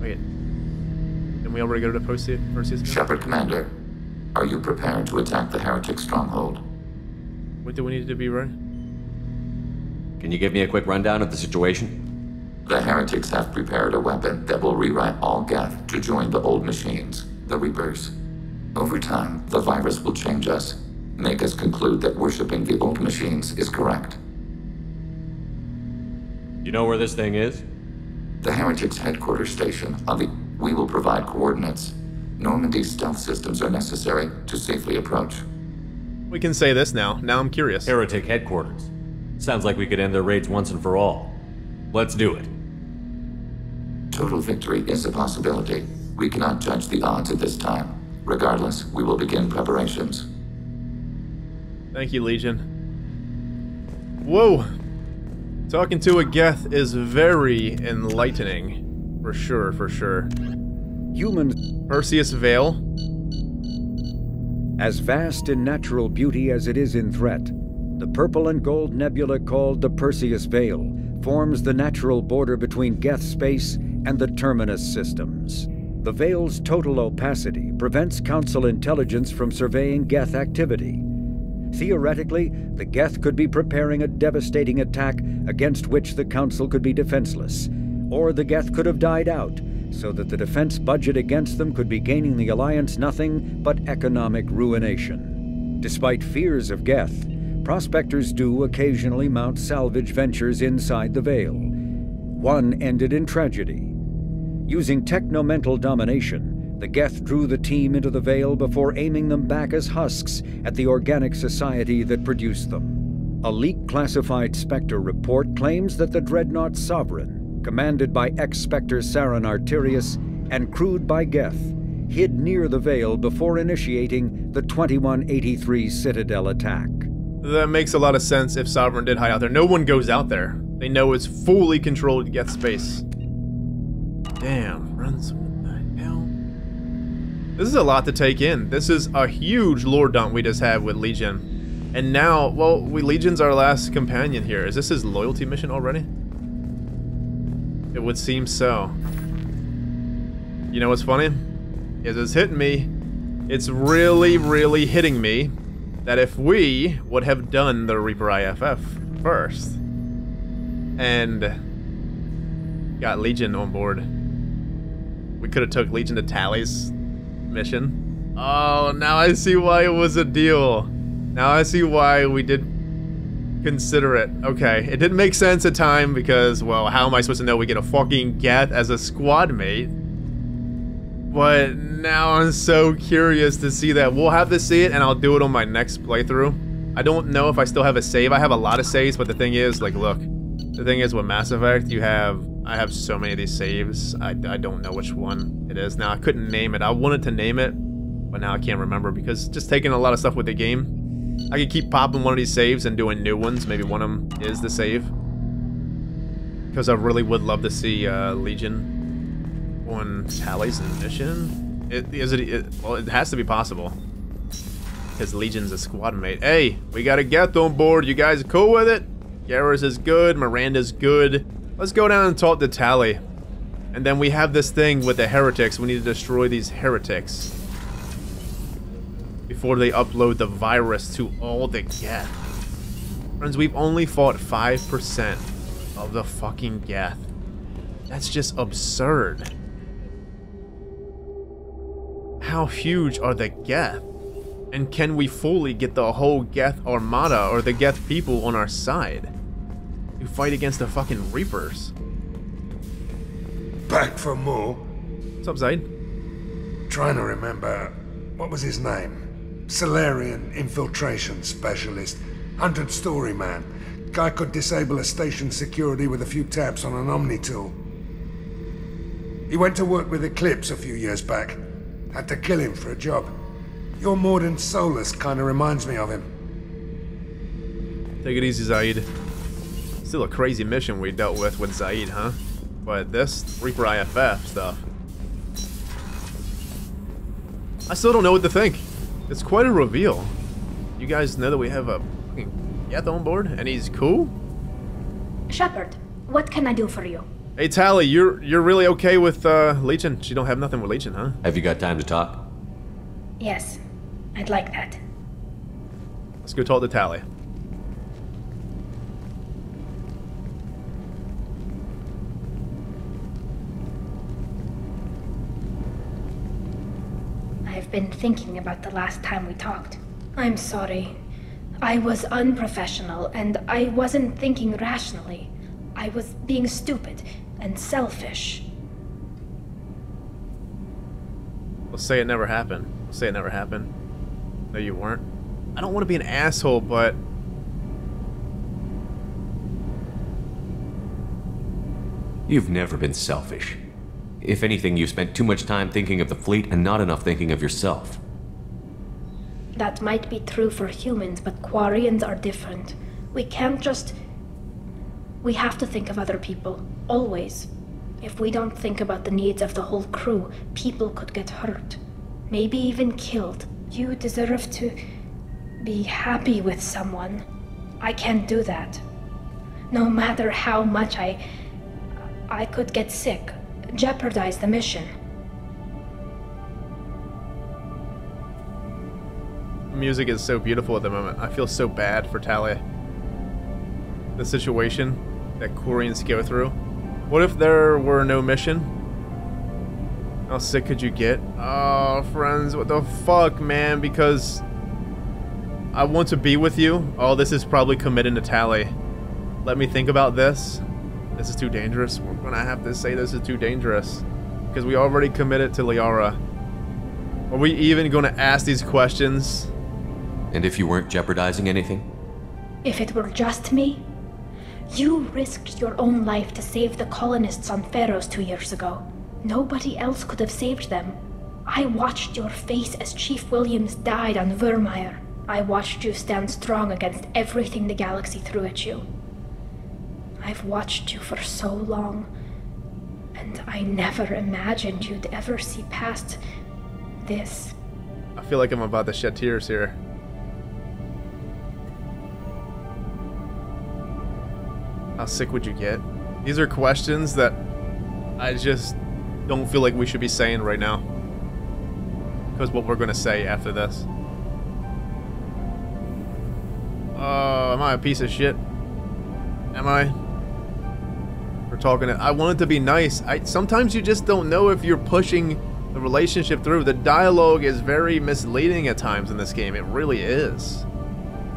Wait. Didn't we already go to the Perseus Veil? Shepard Commander, are you prepared to attack the Heretic Stronghold? What do we need to be right? Can you give me a quick rundown of the situation? The Heretics have prepared a weapon that will rewrite all Geth to join the old machines, the Reapers. Over time, the virus will change us, make us conclude that worshipping the old machines is correct. You know where this thing is? The Heretics headquarters station on the... We will provide coordinates. Normandy stealth systems are necessary to safely approach. We can say this now. Now I'm curious. Heretic headquarters. Sounds like we could end their raids once and for all. Let's do it. Total victory is a possibility. We cannot judge the odds at this time. Regardless, we will begin preparations. Thank you, Legion. Whoa! Talking to a Geth is very enlightening. For sure, for sure. Human Perseus Veil. As vast in natural beauty as it is in threat, the purple and gold nebula called the Perseus Veil forms the natural border between Geth space and the Terminus systems. The Veil's total opacity prevents Council intelligence from surveying Geth activity. Theoretically, the Geth could be preparing a devastating attack against which the Council could be defenseless, or the Geth could have died out, so that the defense budget against them could be gaining the Alliance nothing but economic ruination. Despite fears of Geth, prospectors do occasionally mount salvage ventures inside the Veil. One ended in tragedy. Using techno-mental domination, the Geth drew the team into the Veil before aiming them back as husks at the organic society that produced them. A leaked classified Spectre report claims that the Dreadnought Sovereign, commanded by ex-Spectre Sarin Arterius and crewed by Geth, hid near the Veil before initiating the 2183 Citadel attack. That makes a lot of sense if Sovereign did hide out there. No one goes out there. They know it's fully controlled Geth space. Damn, run some down. This is a lot to take in. This is a huge lore dump we just had with Legion. And now, well, Legion's our last companion here. Is this his loyalty mission already? It would seem so. You know what's funny? Is it's hitting me. It's really, really hitting me that if we would have done the Reaper IFF first and got Legion on board, we could have took Legion to Tally's mission. Oh, now I see why it was a deal. Now I see why we did consider it. Okay, it didn't make sense at time because, well, how am I supposed to know we get a fucking Geth as a squad mate? But now I'm so curious to see that. We'll have to see it, and I'll do it on my next playthrough. I don't know if I still have a save. I have a lot of saves, but the thing is, like, look. The thing is, with Mass Effect, I have so many of these saves. I don't know which one it is. Now, I couldn't name it. I wanted to name it, but now I can't remember because just taking a lot of stuff with the game, I could keep popping one of these saves and doing new ones. Maybe one of them is the save. Because I really would love to see Legion on Tally's mission. Well, it has to be possible. Because Legion's a squad mate. Hey, we got a Geth on board. You guys cool with it? Garrus is good. Miranda's good. Let's go down and talk to Tally. And then we have this thing with the Heretics. We need to destroy these Heretics before they upload the virus to all the Geth. Friends, we've only fought 5% of the fucking Geth. That's just absurd. How huge are the Geth? And can we fully get the whole Geth armada or the Geth people on our side to fight against the fucking Reapers? Back for more? What's up, Zane? Trying to remember, what was his name? Solarian infiltration specialist, 100-story man. Guy could disable a station security with a few taps on an Omni-tool. He went to work with Eclipse a few years back. Had to kill him for a job. Your Morden Solus kind of reminds me of him. Take it easy, Zaid. Still a crazy mission we dealt with Zaid, huh? But this Reaper IFF stuff, I still don't know what to think. It's quite a reveal. You guys know that we have a fucking Geth on board, and he's cool? Shepard, what can I do for you? Hey, Tally, you're really okay with Legion? She don't have nothing with Legion, huh? Have you got time to talk? Yes, I'd like that. Let's go talk to Tally. I've been thinking about the last time we talked. I'm sorry. I was unprofessional, and I wasn't thinking rationally. I was being stupid and selfish. Let's say it never happened. Let's say it never happened. No, you weren't. I don't want to be an asshole, but... You've never been selfish. If anything, you've spent too much time thinking of the fleet and not enough thinking of yourself. That might be true for humans, but Quarians are different. We can't just... We have to think of other people, always. If we don't think about the needs of the whole crew, people could get hurt. Maybe even killed. You deserve to be happy with someone. I can't do that. No matter how much I could get sick, jeopardize the mission. The music is so beautiful at the moment. I feel so bad for Talia. The situation that Quarians go through. What if there were no mission? How sick could you get? Oh, friends, what the fuck, man? Because I want to be with you. Oh, this is probably committing to Tally. Let me think about this. This is too dangerous. We're gonna have to say this is too dangerous. Because we already committed to Liara. Are we even gonna ask these questions? And if you weren't jeopardizing anything? If it were just me? You risked your own life to save the colonists on Pharos 2 years ago. Nobody else could have saved them. I watched your face as Chief Williams died on Vermeer. I watched you stand strong against everything the galaxy threw at you. I've watched you for so long, and I never imagined you'd ever see past this. I feel like I'm about to shed tears here. How sick would you get? These are questions that I just don't feel like we should be saying right now. Because what we're going to say after this. Am I a piece of shit? Am I? We're talking I wanted to be nice. Sometimes you just don't know if you're pushing the relationship through. The dialogue is very misleading at times in this game. It really is.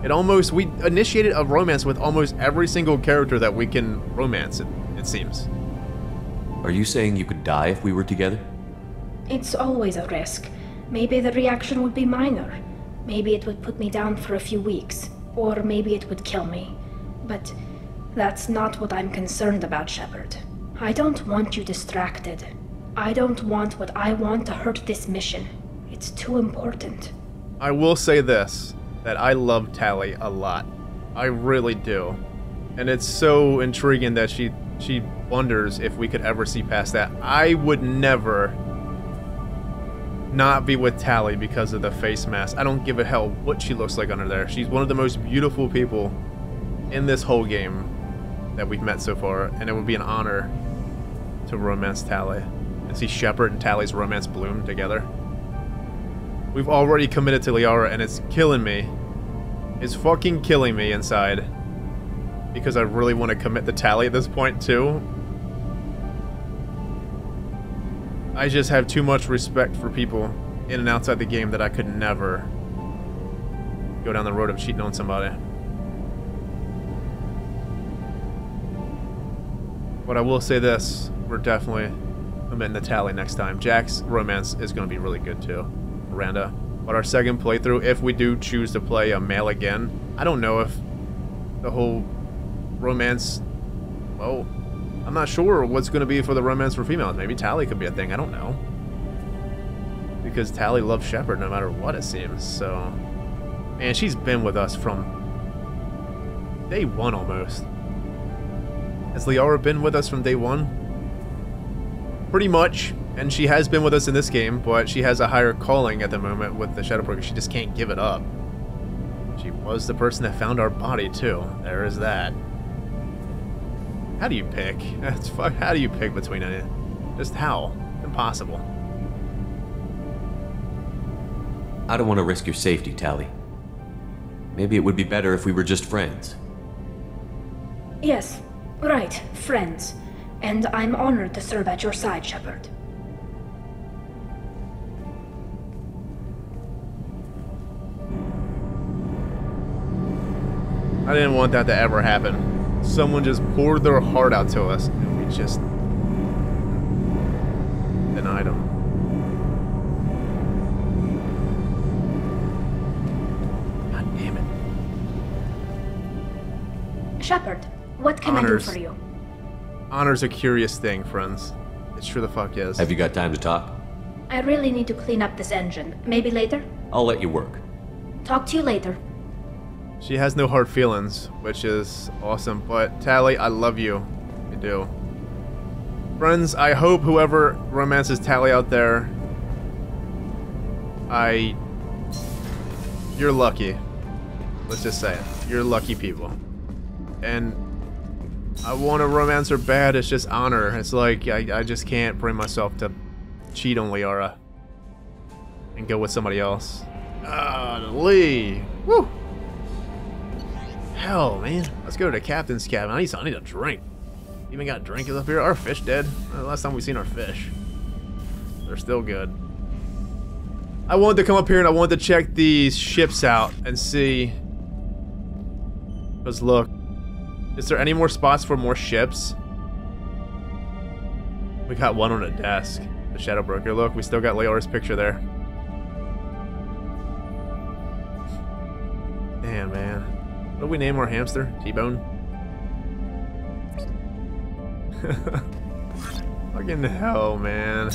We initiated a romance with almost every single character that we can romance, it seems. Are you saying you could die if we were together? It's always a risk. Maybe the reaction would be minor. Maybe it would put me down for a few weeks. Or maybe it would kill me. But that's not what I'm concerned about, Shepard. I don't want you distracted. I don't want what I want to hurt this mission. It's too important. I will say this. That I love Tally a lot. I really do. And it's so intriguing that she wonders if we could ever see past that. I would never not be with Tally because of the face mask. I don't give a hell what she looks like under there. She's one of the most beautiful people in this whole game that we've met so far, and it would be an honor to romance Tally and see Shepard and Tally's romance bloom together. We've already committed to Liara, and it's killing me. It's fucking killing me inside. Because I really want to commit to Tally at this point, too. I just have too much respect for people in and outside the game that I could never go down the road of cheating on somebody. But I will say this, we're definitely amend the tally next time. Jack's romance is going to be really good too. Miranda. But our second playthrough, if we do choose to play a male again, I don't know if the whole romance... Well, I'm not sure what's going to be for the romance for females. Maybe Tally could be a thing. I don't know. Because Tally loves Shepard no matter what it seems, so... Man, she's been with us from... day one almost. Has Liara been with us from day one? Pretty much. And she has been with us in this game, but she has a higher calling at the moment with the Shadow Broker. She just can't give it up. She was the person that found our body, too. There is that. How do you pick? That's fuck. How do you pick between it? Just how? Impossible. I don't want to risk your safety, Tally. Maybe it would be better if we were just friends. Yes. Right. Friends. And I'm honored to serve at your side, Shepard. I didn't want that to ever happen. Someone just poured their heart out to us, and we just denied them. God damn it. Shepard, what can Honors. I do for you? Honor's a curious thing, friends. It sure the fuck is. Have you got time to talk? I really need to clean up this engine. Maybe later? I'll let you work. Talk to you later. She has no hard feelings, which is awesome, but Tally, I love you. I do. Friends, I hope whoever romances Tally out there, you're lucky. Let's just say it. You're lucky people. And I want to romance her bad, it's just honor. It's like, I just can't bring myself to cheat on Liara and go with somebody else. Lee! Woo! Hell, man. Let's go to the captain's cabin. I need a drink. Even got drinkers up here. Our fish dead. Last time we seen our fish. They're still good. I wanted to come up here and I wanted to check these ships out and see. Let's look. Is there any more spots for more ships? We got one on a desk. The Shadow Broker. Look, we still got Liara's picture there. Damn, man. What do we name our hamster? T-Bone? Fucking hell, man.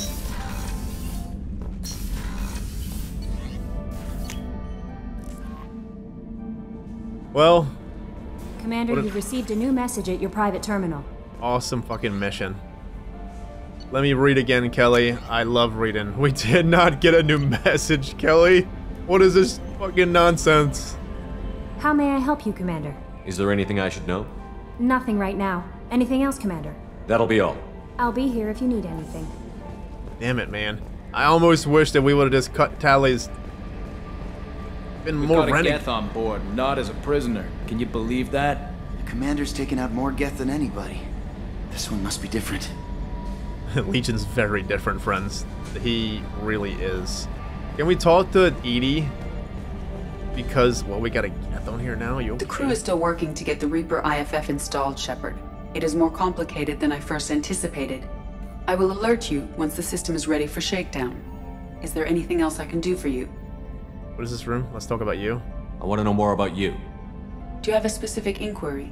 Well. Commander, you've received a new message at your private terminal. Awesome fucking mission. Let me read again, Kelly. I love reading. We did not get a new message, Kelly. What is this fucking nonsense? How may I help you, Commander? Is there anything I should know? Nothing right now. Anything else, Commander? That'll be all. I'll be here if you need anything. Damn it, man. I almost wish that we would have just cut Tally's... Been more renegade. We got a Geth on board, not as a prisoner. Can you believe that? The Commander's taken out more Geth than anybody. This one must be different. Legion's very different, friends. He really is. Can we talk to Edie? Because, well, we got a Geth on here now. You okay? The crew is still working to get the Reaper IFF installed, Shepard. It is more complicated than I first anticipated. I will alert you once the system is ready for shakedown. Is there anything else I can do for you? What is this room? Let's talk about you. I want to know more about you. Do you have a specific inquiry?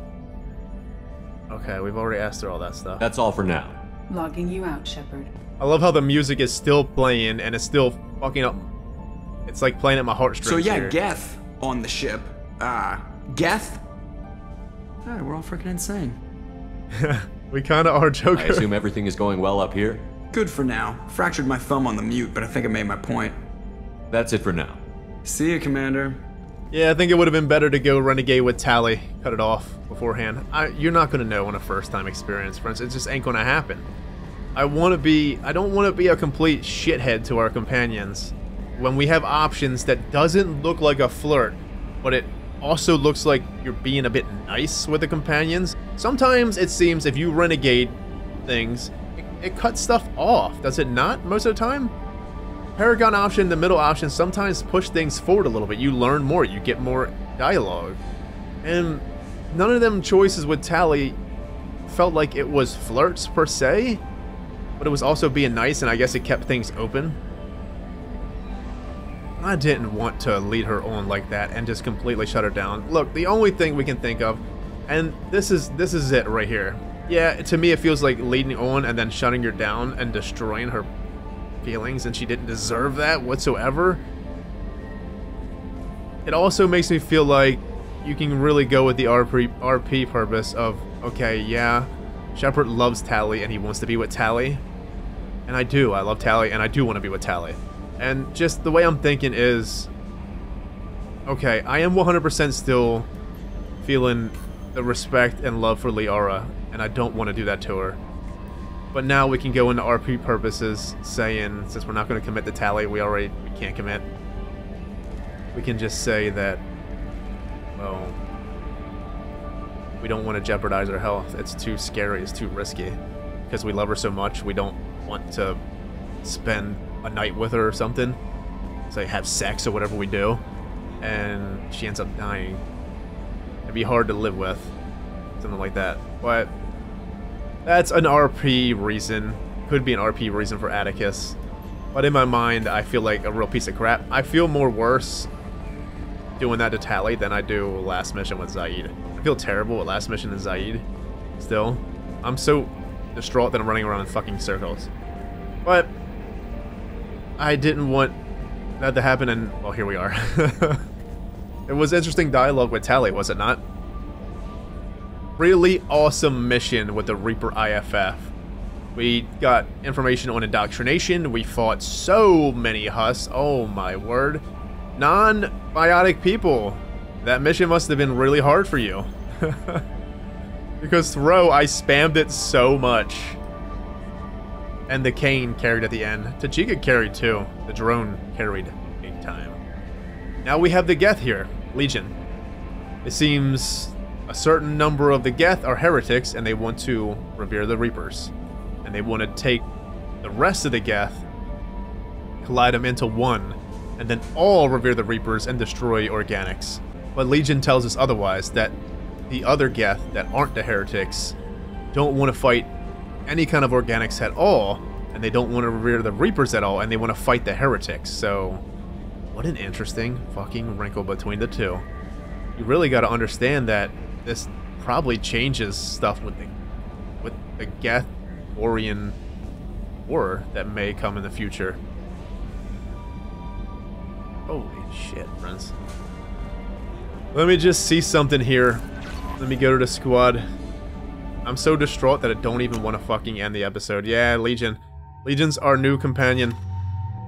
Okay, we've already asked her all that stuff. That's all for now. Logging you out, Shepard. I love how the music is still playing and it's still fucking up. It's like playing at my heartstrings. So yeah, here. Geth on the ship. Geth? Alright, we're all freaking insane. We kinda are, Joker. I assume everything is going well up here? Good for now. Fractured my thumb on the mute, but I think I made my point. That's it for now. See you, Commander. Yeah, I think it would have been better to go renegade with Tally. Cut it off beforehand. You're not gonna know on a first-time experience, friends. It just ain't gonna happen. I don't want to be a complete shithead to our companions. When we have options that doesn't look like a flirt, but it also looks like you're being a bit nice with the companions. Sometimes it seems if you renegade things, it cuts stuff off, does it not, most of the time? Paragon option, the middle option, sometimes push things forward a little bit. You learn more, you get more dialogue. And none of them choices with Tally felt like it was flirts per se. But it was also being nice, and I guess it kept things open. I didn't want to lead her on like that and just completely shut her down. Look, the only thing we can think of, and this is it right here. Yeah, to me it feels like leading on and then shutting her down and destroying her feelings, and she didn't deserve that whatsoever. It also makes me feel like you can really go with the RP purpose of, okay, yeah, Shepard loves Tally and he wants to be with Tally. And I do. I love Tally and I do want to be with Tally. And just the way I'm thinking is, okay, I am 100% still feeling the respect and love for Liara, and I don't want to do that to her. But now we can go into RP purposes, saying, since we're not going to commit to Tally, we can't commit. We can just say that, well, we don't want to jeopardize her health. It's too scary, it's too risky. Because we love her so much, we don't want to spend a night with her or something. So have sex or whatever we do. And she ends up dying. It'd be hard to live with. Something like that. But that's an RP reason. Could be an RP reason for Atticus. But in my mind, I feel like a real piece of crap. I feel more worse doing that to Tally than I do last mission with Zaid. I feel terrible with last mission and Zaid. Still, I'm so distraught that I'm running around in fucking circles. But I didn't want that to happen, and well, here we are. It was interesting dialogue with Tally, was it not? Really awesome mission with the Reaper IFF. We got information on indoctrination. We fought so many husks. Oh my word. Non-biotic people. That mission must have been really hard for you. Because Throw, I spammed it so much. And the cane carried at the end. Tajika carried too. The drone carried big time. Now we have the Geth here. Legion. It seems a certain number of the Geth are heretics and they want to revere the Reapers. And they want to take the rest of the Geth, collide them into one, and then all revere the Reapers and destroy organics. But Legion tells us otherwise, that the other Geth that aren't the heretics don't want to fight any kind of organics at all, and they don't want to revere the Reapers at all, and they want to fight the heretics. So, what an interesting fucking wrinkle between the two. You really got to understand that this probably changes stuff with the Geth Orion horror that may come in the future. Holy shit, friends. Let me just see something here. Let me go to the squad. I'm so distraught that I don't even want to fucking end the episode. Yeah, Legion. Legion's our new companion.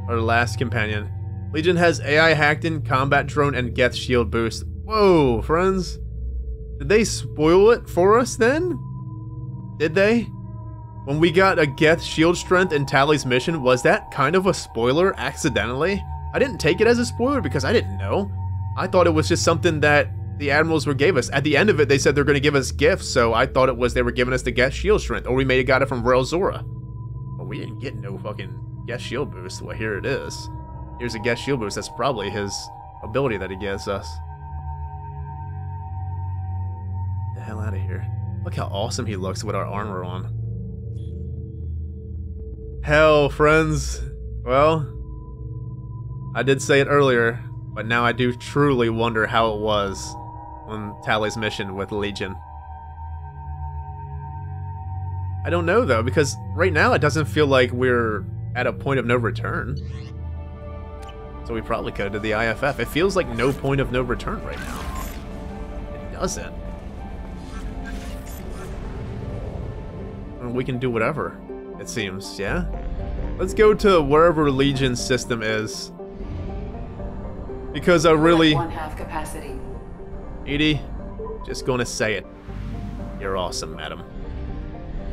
Our last companion. Legion has AI hacked in, combat drone, and Geth shield boost. Whoa, friends. Did they spoil it for us then? Did they? When we got a Geth shield strength in Tally's mission, was that kind of a spoiler accidentally? I didn't take it as a spoiler because I didn't know. I thought it was just something that the admirals gave us. At the end of it, they said they're going to give us gifts, so I thought it was they were giving us the Geth shield strength, or we may have got it from Rael Zora. But we didn't get no fucking Geth shield boost. Well, here it is. Here's a Geth shield boost. That's probably his ability that he gives us. Get the hell out of here. Look how awesome he looks with our armor on. Hell, friends. Well, I did say it earlier, but now I do truly wonder how it was on Tally's mission with Legion. I don't know, though, because right now it doesn't feel like we're at a point of no return. So we probably could have did the IFF. It feels like no point of no return right now. It doesn't. And we can do whatever. It seems, yeah? Let's go to wherever Legion's system is. Because I really... One-half capacity. Edie, just gonna say it. You're awesome, madam.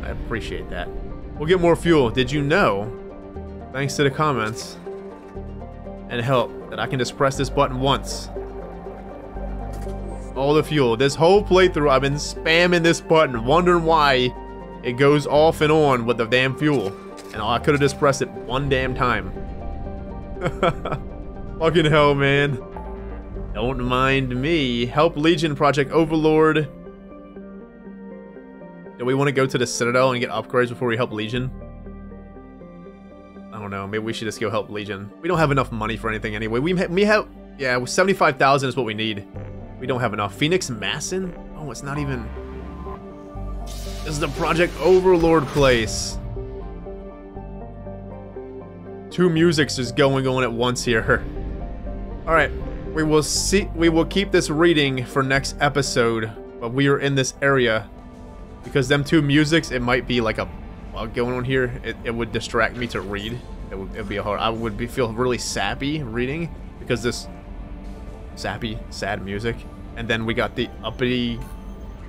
I appreciate that. We'll get more fuel. Did you know, thanks to the comments and help, that I can just press this button once? All the fuel. This whole playthrough, I've been spamming this button, wondering why it goes off and on with the damn fuel. And I could have just pressed it one damn time. Fucking hell, man. Don't mind me. Help Legion, Project Overlord. Do we want to go to the Citadel and get upgrades before we help Legion? I don't know. Maybe we should just go help Legion. We don't have enough money for anything anyway. We have... Yeah, 75,000 is what we need. We don't have enough. Phoenix Masson? Oh, it's not even... This is the Project Overlord place. Two musics is going on at once here. Alright. We will keep this reading for next episode. But we are in this area. Because them two musics, it might be like a bug going on here. It would distract me to read. It would be hard. I would feel really sappy reading. Because this sappy, sad music. And then we got the uppity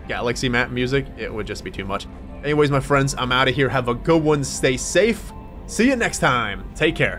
galaxy map music. It would just be too much. Anyways, my friends, I'm out of here. Have a good one. Stay safe. See you next time. Take care.